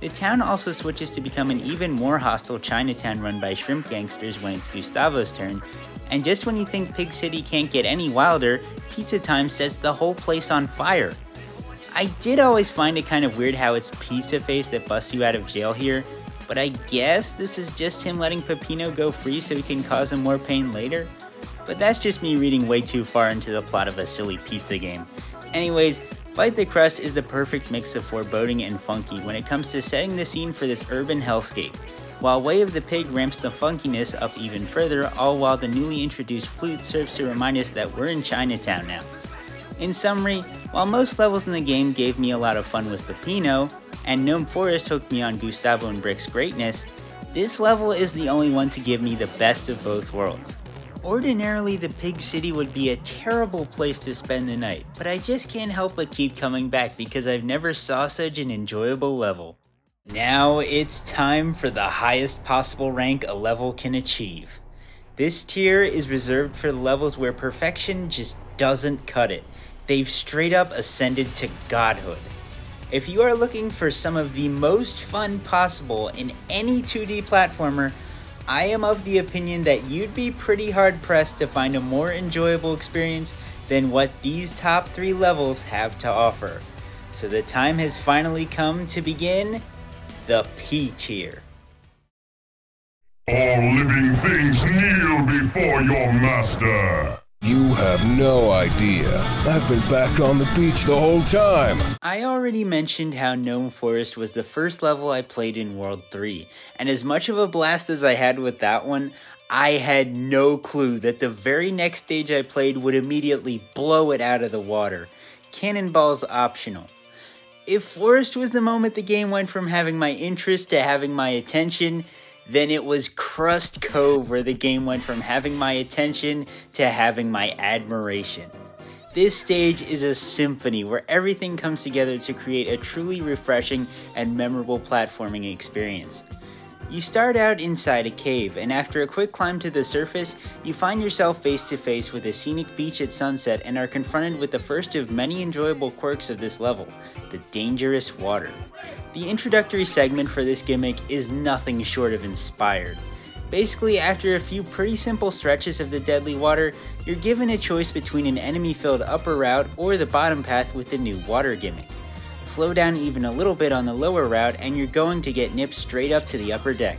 The town also switches to become an even more hostile Chinatown run by shrimp gangsters when it's Gustavo's turn, and just when you think Pig City can't get any wilder, Pizza Time sets the whole place on fire. I did always find it kind of weird how it's Pizza Face that busts you out of jail here, but I guess this is just him letting Peppino go free so he can cause him more pain later? But that's just me reading way too far into the plot of a silly pizza game. Anyways, Bite the Crust is the perfect mix of foreboding and funky when it comes to setting the scene for this urban hellscape, while Way of the Pig ramps the funkiness up even further, all while the newly introduced flute serves to remind us that we're in Chinatown now. In summary, while most levels in the game gave me a lot of fun with Peppino, and Gnome Forest hooked me on Gustavo and Brick's greatness, this level is the only one to give me the best of both worlds. Ordinarily, the Pig City would be a terrible place to spend the night, but I just can't help but keep coming back because I've never saw such an enjoyable level. Now it's time for the highest possible rank a level can achieve. This tier is reserved for the levels where perfection just doesn't cut it, They've straight up ascended to godhood. If you are looking for some of the most fun possible in any 2D platformer, I am of the opinion that you'd be pretty hard-pressed to find a more enjoyable experience than what these top 3 levels have to offer. So the time has finally come to begin the P tier. All living things kneel before your master. You have no idea. I've been back on the beach the whole time. I already mentioned how Gnome Forest was the first level I played in World 3, and as much of a blast as I had with that one, I had no clue that the very next stage I played would immediately blow it out of the water. Cannonballs optional. If Forest was the moment the game went from having my interest to having my attention, then it was Crust Cove where the game went from having my attention to having my admiration. This stage is a symphony where everything comes together to create a truly refreshing and memorable platforming experience. You start out inside a cave, and after a quick climb to the surface, you find yourself face to face with a scenic beach at sunset and are confronted with the first of many enjoyable quirks of this level, the dangerous water. The introductory segment for this gimmick is nothing short of inspired. Basically, after a few pretty simple stretches of the deadly water, you're given a choice between an enemy-filled upper route or the bottom path with the new water gimmick. Slow down even a little bit on the lower route and you're going to get nipped straight up to the upper deck.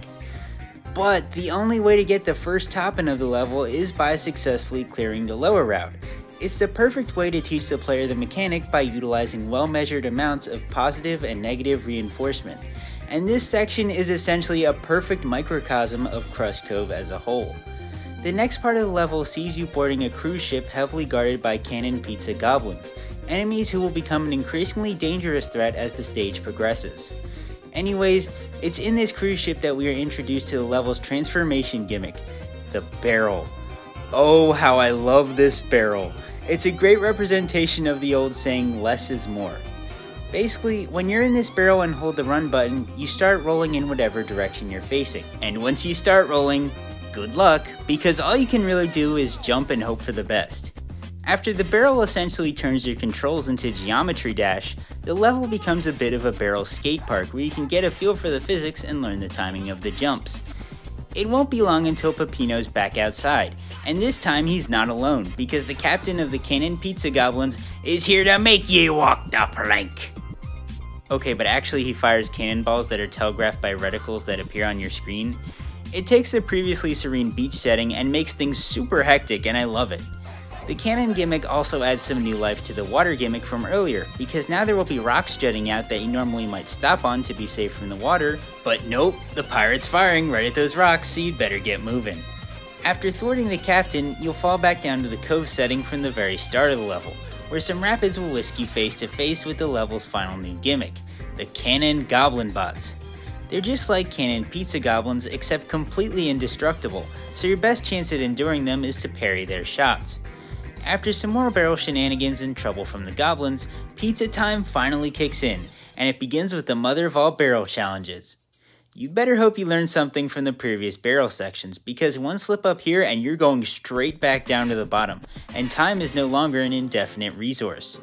But the only way to get the first topping of the level is by successfully clearing the lower route. It's the perfect way to teach the player the mechanic by utilizing well-measured amounts of positive and negative reinforcement. And this section is essentially a perfect microcosm of Crust Cove as a whole. The next part of the level sees you boarding a cruise ship heavily guarded by cannon pizza goblins, enemies who will become an increasingly dangerous threat as the stage progresses. Anyways, it's in this cruise ship that we are introduced to the level's transformation gimmick, the barrel. Oh, how I love this barrel. It's a great representation of the old saying, less is more. Basically, when you're in this barrel and hold the run button, you start rolling in whatever direction you're facing. And once you start rolling, good luck, because all you can really do is jump and hope for the best. After the barrel essentially turns your controls into Geometry Dash, the level becomes a bit of a barrel skate park where you can get a feel for the physics and learn the timing of the jumps. It won't be long until Peppino's back outside, and this time he's not alone because the captain of the Cannon Pizza Goblins is here to make ye walk the plank. Okay, but actually he fires cannonballs that are telegraphed by reticles that appear on your screen. It takes a previously serene beach setting and makes things super hectic, and I love it. The cannon gimmick also adds some new life to the water gimmick from earlier, because now there will be rocks jutting out that you normally might stop on to be safe from the water, but nope, the pirate's firing right at those rocks, so you'd better get moving. After thwarting the captain, you'll fall back down to the cove setting from the very start of the level, where some rapids will whisk you face to face with the level's final new gimmick, the cannon goblin bots. They're just like cannon pizza goblins, except completely indestructible, so your best chance at enduring them is to parry their shots. After some more barrel shenanigans and trouble from the goblins, pizza time finally kicks in, and it begins with the mother of all barrel challenges. You better hope you learned something from the previous barrel sections, because one slip up here and you're going straight back down to the bottom, and time is no longer an indefinite resource.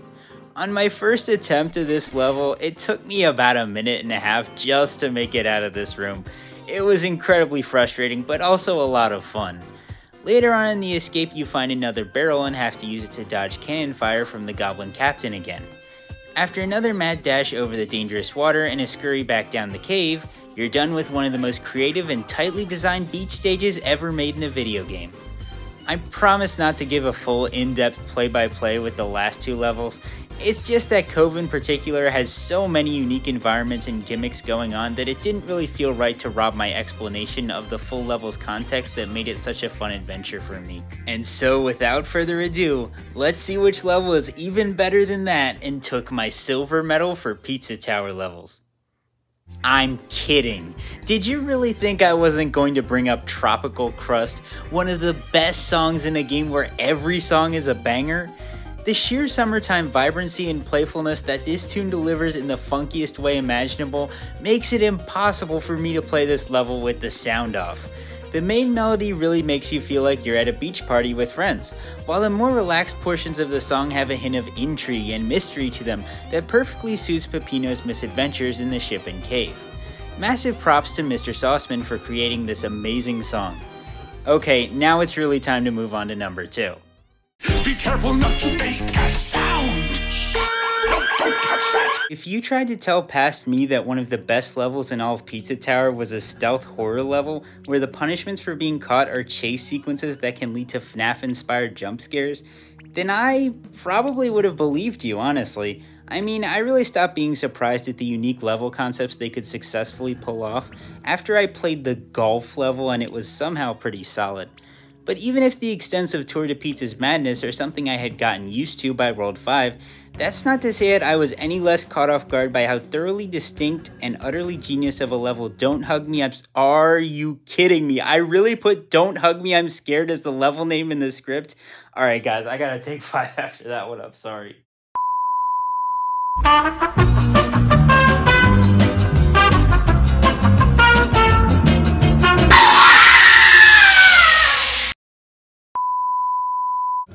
On my first attempt at this level, it took me about a minute and a half just to make it out of this room. It was incredibly frustrating, but also a lot of fun. Later on in the escape, you find another barrel and have to use it to dodge cannon fire from the goblin captain again. After another mad dash over the dangerous water and a scurry back down the cave, you're done with one of the most creative and tightly designed beach stages ever made in a video game. I promise not to give a full in-depth play-by-play with the last two levels. It's just that Cove in particular has so many unique environments and gimmicks going on that it didn't really feel right to rob my explanation of the full level's context that made it such a fun adventure for me. And so without further ado, let's see which level is even better than that and took my silver medal for Pizza Tower levels. I'm kidding. Did you really think I wasn't going to bring up Tropical Crust, one of the best songs in a game where every song is a banger? The sheer summertime vibrancy and playfulness that this tune delivers in the funkiest way imaginable makes it impossible for me to play this level with the sound off. The main melody really makes you feel like you're at a beach party with friends, while the more relaxed portions of the song have a hint of intrigue and mystery to them that perfectly suits Peppino's misadventures in the ship and cave. Massive props to Mr. Sauceman for creating this amazing song. Okay, now it's really time to move on to number 2. Be careful not to make a sound! Don't touch that! If you tried to tell past me that one of the best levels in all of Pizza Tower was a stealth horror level where the punishments for being caught are chase sequences that can lead to FNAF-inspired jump scares, then I probably would have believed you, honestly. I mean, I really stopped being surprised at the unique level concepts they could successfully pull off after I played the golf level and it was somehow pretty solid. But even if the extents of Tour de Pizza's madness are something I had gotten used to by World 5, that's not to say that I was any less caught off guard by how thoroughly distinct and utterly genius of a level Don't Hug Me I'm... Are you kidding me? I really put Don't Hug Me I'm Scared as the level name in the script? Alright guys, I gotta take 5 after that one, I'm sorry.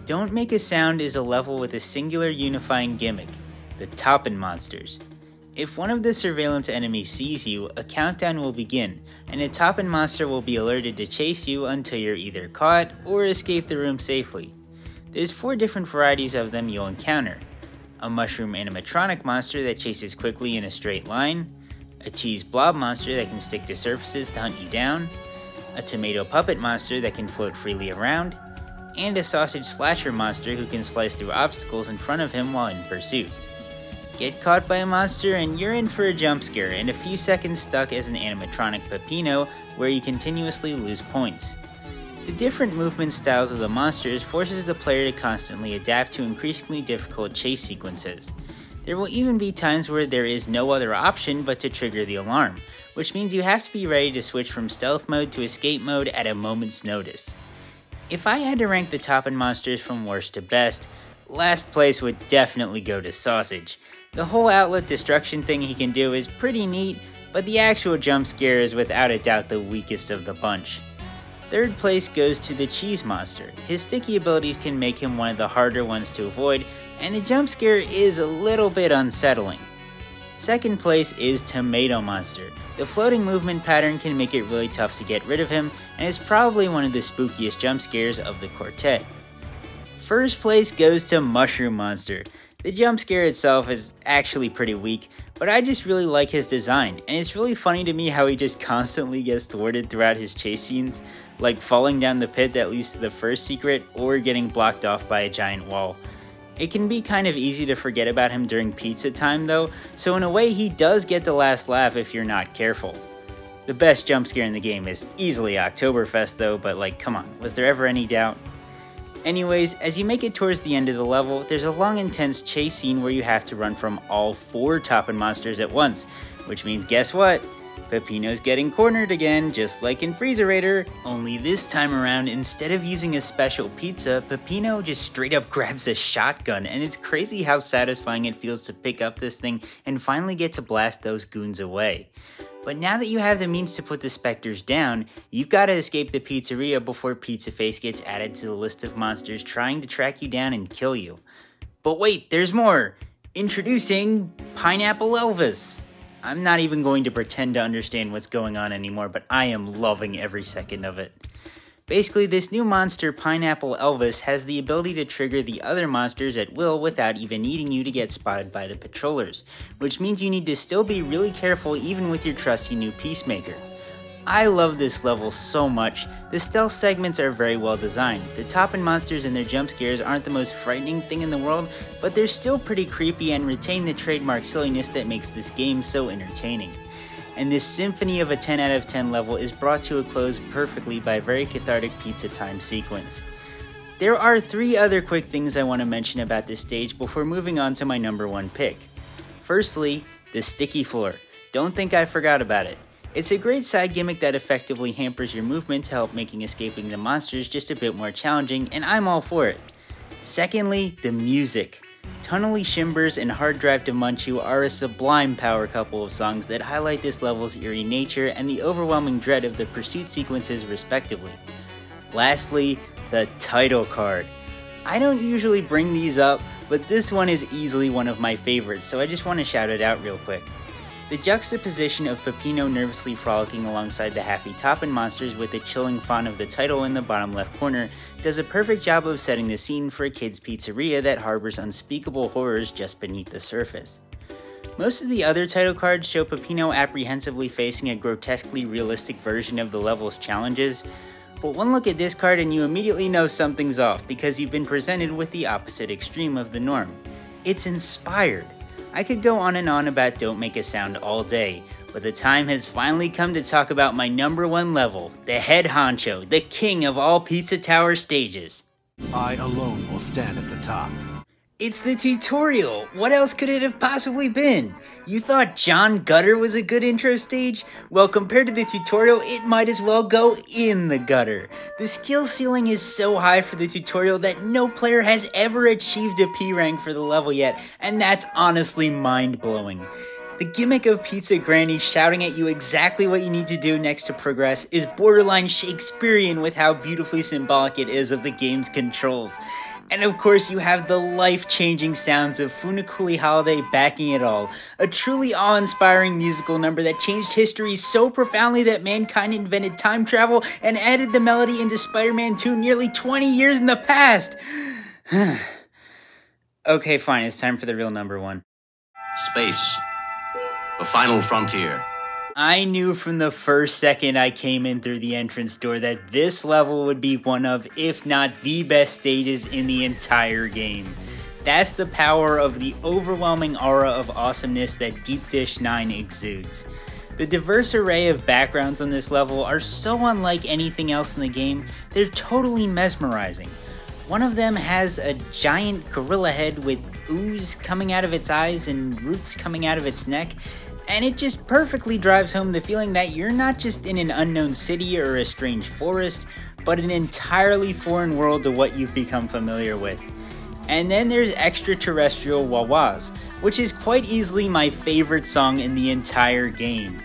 Don't Make a Sound is a level with a singular unifying gimmick, the Toppin Monsters. If one of the surveillance enemies sees you, a countdown will begin, and a Toppin Monster will be alerted to chase you until you're either caught or escape the room safely. There's 4 different varieties of them you'll encounter: a mushroom animatronic monster that chases quickly in a straight line, a cheese blob monster that can stick to surfaces to hunt you down, a tomato puppet monster that can float freely around, and a sausage slasher monster who can slice through obstacles in front of him while in pursuit. Get caught by a monster and you're in for a jump scare and a few seconds stuck as an animatronic Peppino where you continuously lose points. The different movement styles of the monsters forces the player to constantly adapt to increasingly difficult chase sequences. There will even be times where there is no other option but to trigger the alarm, which means you have to be ready to switch from stealth mode to escape mode at a moment's notice. If I had to rank the Toppin Monsters from worst to best, last place would definitely go to Sausage. The whole outlet destruction thing he can do is pretty neat, but the actual jump scare is without a doubt the weakest of the bunch. Third place goes to the Cheese Monster. His sticky abilities can make him one of the harder ones to avoid, and the jump scare is a little bit unsettling. Second place is Tomato Monster. The floating movement pattern can make it really tough to get rid of him, and it's probably one of the spookiest jump scares of the quartet. First place goes to Mushroom Monster. The jump scare itself is actually pretty weak, but I just really like his design, and it's really funny to me how he just constantly gets thwarted throughout his chase scenes, like falling down the pit that leads to the first secret, or getting blocked off by a giant wall. It can be kind of easy to forget about him during pizza time though, so in a way he does get the last laugh if you're not careful. The best jump scare in the game is easily Oktoberfest though, but like come on, was there ever any doubt? Anyways, as you make it towards the end of the level, there's a long intense chase scene where you have to run from all 4 Toppin Monsters at once, which means guess what? Peppino's getting cornered again, just like in Freezerator, only this time around instead of using a special pizza, Peppino just straight up grabs a shotgun, and it's crazy how satisfying it feels to pick up this thing and finally get to blast those goons away. But now that you have the means to put the specters down, you've got to escape the pizzeria before Pizza Face gets added to the list of monsters trying to track you down and kill you. But wait, there's more! Introducing Pineapple Elvis! I'm not even going to pretend to understand what's going on anymore, but I am loving every second of it. Basically, this new monster, Pineapple Elvis, has the ability to trigger the other monsters at will without even needing you to get spotted by the patrollers, which means you need to still be really careful even with your trusty new peacemaker. I love this level so much. The stealth segments are very well designed. The Toppin Monsters and their jump scares aren't the most frightening thing in the world, but they're still pretty creepy and retain the trademark silliness that makes this game so entertaining. And this symphony of a 10 out of 10 level is brought to a close perfectly by a very cathartic pizza time sequence. There are 3 other quick things I want to mention about this stage before moving on to my number 1 pick. Firstly, the sticky floor. Don't think I forgot about it. It's a great side gimmick that effectively hampers your movement to help making escaping the monsters just a bit more challenging, and I'm all for it. Secondly, the music. Tunnely Shimbers and Hard Drive to Munchu are a sublime power couple of songs that highlight this level's eerie nature and the overwhelming dread of the pursuit sequences respectively. Lastly, the title card. I don't usually bring these up, but this one is easily one of my favorites, so I just want to shout it out real quick. The juxtaposition of Peppino nervously frolicking alongside the happy Toppin monsters with the chilling font of the title in the bottom left corner does a perfect job of setting the scene for a kid's pizzeria that harbors unspeakable horrors just beneath the surface. Most of the other title cards show Peppino apprehensively facing a grotesquely realistic version of the level's challenges, but one look at this card and you immediately know something's off because you've been presented with the opposite extreme of the norm. It's inspired. I could go on and on about Don't Make a Sound all day, but the time has finally come to talk about my #1 level, the head honcho, the king of all Pizza Tower stages. I alone will stand at the top. It's the tutorial! What else could it have possibly been? You thought John Gutter was a good intro stage? Well, compared to the tutorial, it might as well go in the gutter. The skill ceiling is so high for the tutorial that no player has ever achieved a P rank for the level yet, and that's honestly mind-blowing. The gimmick of Pizza Granny shouting at you exactly what you need to do next to progress is borderline Shakespearean with how beautifully symbolic it is of the game's controls. And of course you have the life-changing sounds of Funakuli Holiday backing it all, a truly awe-inspiring musical number that changed history so profoundly that mankind invented time travel and added the melody into Spider-Man 2 nearly 20 years in the past! Okay, fine, it's time for the real #1. Space. The final frontier. I knew from the first second I came in through the entrance door that this level would be one of, if not the best stages in the entire game. That's the power of the overwhelming aura of awesomeness that Deep Dish 9 exudes. The diverse array of backgrounds on this level are so unlike anything else in the game, they're totally mesmerizing. One of them has a giant gorilla head with ooze coming out of its eyes and roots coming out of its neck, and it just perfectly drives home the feeling that you're not just in an unknown city or a strange forest, but an entirely foreign world to what you've become familiar with. And then there's Extraterrestrial Wawas, which is quite easily my favorite song in the entire game.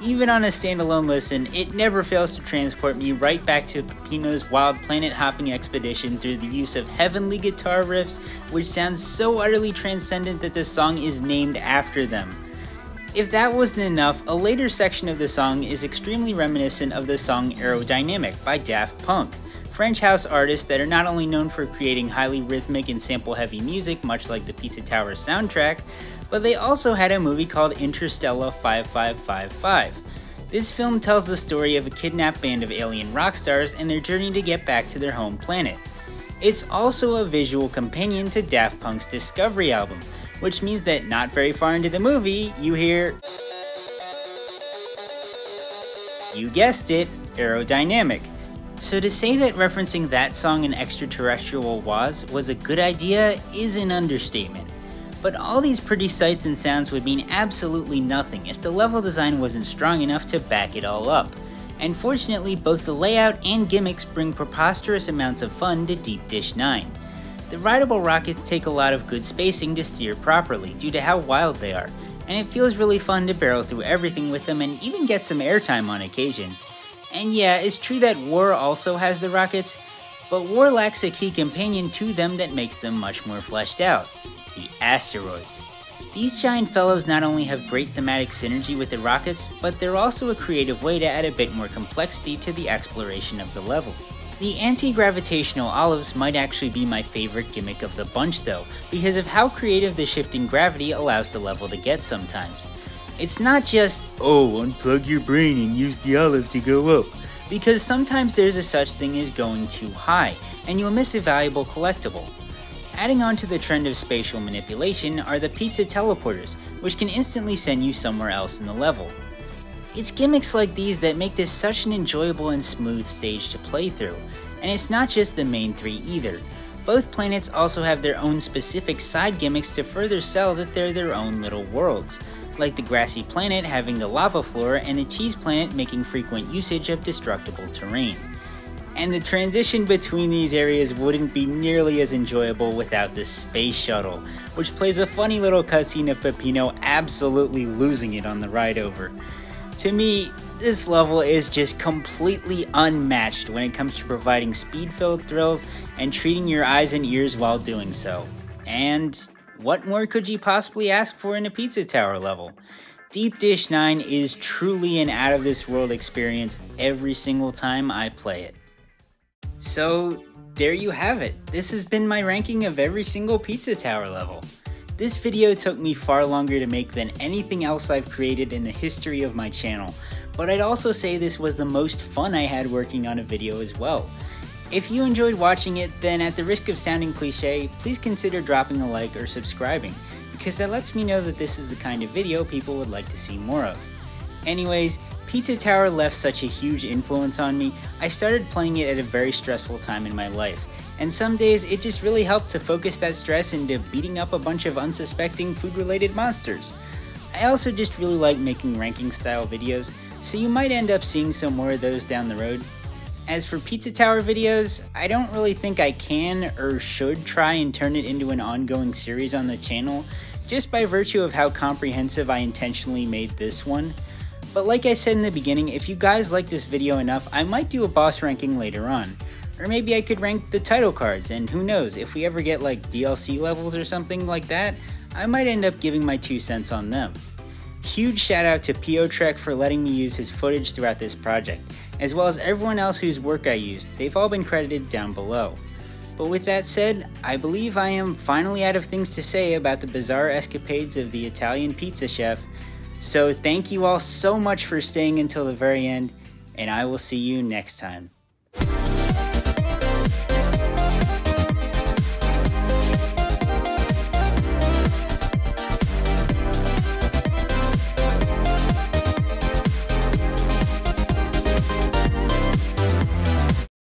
Even on a standalone listen, it never fails to transport me right back to Peppino's wild planet-hopping expedition through the use of heavenly guitar riffs, which sounds so utterly transcendent that the song is named after them. If that wasn't enough, a later section of the song is extremely reminiscent of the song Aerodynamic by Daft Punk, French house artists that are not only known for creating highly rhythmic and sample-heavy music much like the Pizza Tower soundtrack, but they also had a movie called Interstellar 5555. This film tells the story of a kidnapped band of alien rock stars and their journey to get back to their home planet. It's also a visual companion to Daft Punk's Discovery album, which means that not very far into the movie, you hear... You guessed it, Aerodynamic. So to say that referencing that song in Extraterrestrial was a good idea is an understatement. But all these pretty sights and sounds would mean absolutely nothing if the level design wasn't strong enough to back it all up. And fortunately, both the layout and gimmicks bring preposterous amounts of fun to Deep Dish 9. The rideable rockets take a lot of good spacing to steer properly due to how wild they are, and it feels really fun to barrel through everything with them and even get some airtime on occasion. And yeah, it's true that War also has the rockets, but War lacks a key companion to them that makes them much more fleshed out, the asteroids. These giant fellows not only have great thematic synergy with the rockets, but they're also a creative way to add a bit more complexity to the exploration of the level. The anti-gravitational olives might actually be my favorite gimmick of the bunch though, because of how creative the shifting gravity allows the level to get sometimes. It's not just, oh, unplug your brain and use the olive to go up, because sometimes there's a such thing as going too high, and you'll miss a valuable collectible. Adding on to the trend of spatial manipulation are the pizza teleporters, which can instantly send you somewhere else in the level. It's gimmicks like these that make this such an enjoyable and smooth stage to play through, and it's not just the main three either. Both planets also have their own specific side gimmicks to further sell that they're their own little worlds, like the grassy planet having the lava floor and the cheese planet making frequent usage of destructible terrain. and the transition between these areas wouldn't be nearly as enjoyable without the space shuttle, which plays a funny little cutscene of Peppino absolutely losing it on the ride over. To me, this level is just completely unmatched when it comes to providing speed-filled thrills and treating your eyes and ears while doing so. And what more could you possibly ask for in a Pizza Tower level? Deep Dish 9 is truly an out-of-this-world experience every single time I play it. So there you have it. This has been my ranking of every single Pizza Tower level. This video took me far longer to make than anything else I've created in the history of my channel, but I'd also say this was the most fun I had working on a video as well. If you enjoyed watching it, then at the risk of sounding cliche, please consider dropping a like or subscribing, because that lets me know that this is the kind of video people would like to see more of. Anyways, Pizza Tower left such a huge influence on me, I started playing it at a very stressful time in my life, and some days it just really helped to focus that stress into beating up a bunch of unsuspecting food-related monsters. I also just really like making ranking-style videos, so you might end up seeing some more of those down the road. As for Pizza Tower videos, I don't really think I can or should try and turn it into an ongoing series on the channel, just by virtue of how comprehensive I intentionally made this one. But like I said in the beginning, if you guys like this video enough, I might do a boss ranking later on. Or maybe I could rank the title cards, and who knows, if we ever get like DLC levels or something like that, I might end up giving my 2 cents on them. Huge shout out to Pitrek for letting me use his footage throughout this project, as well as everyone else whose work I used. They've all been credited down below. But with that said, I believe I am finally out of things to say about the bizarre escapades of the Italian pizza chef, so thank you all so much for staying until the very end, and I will see you next time.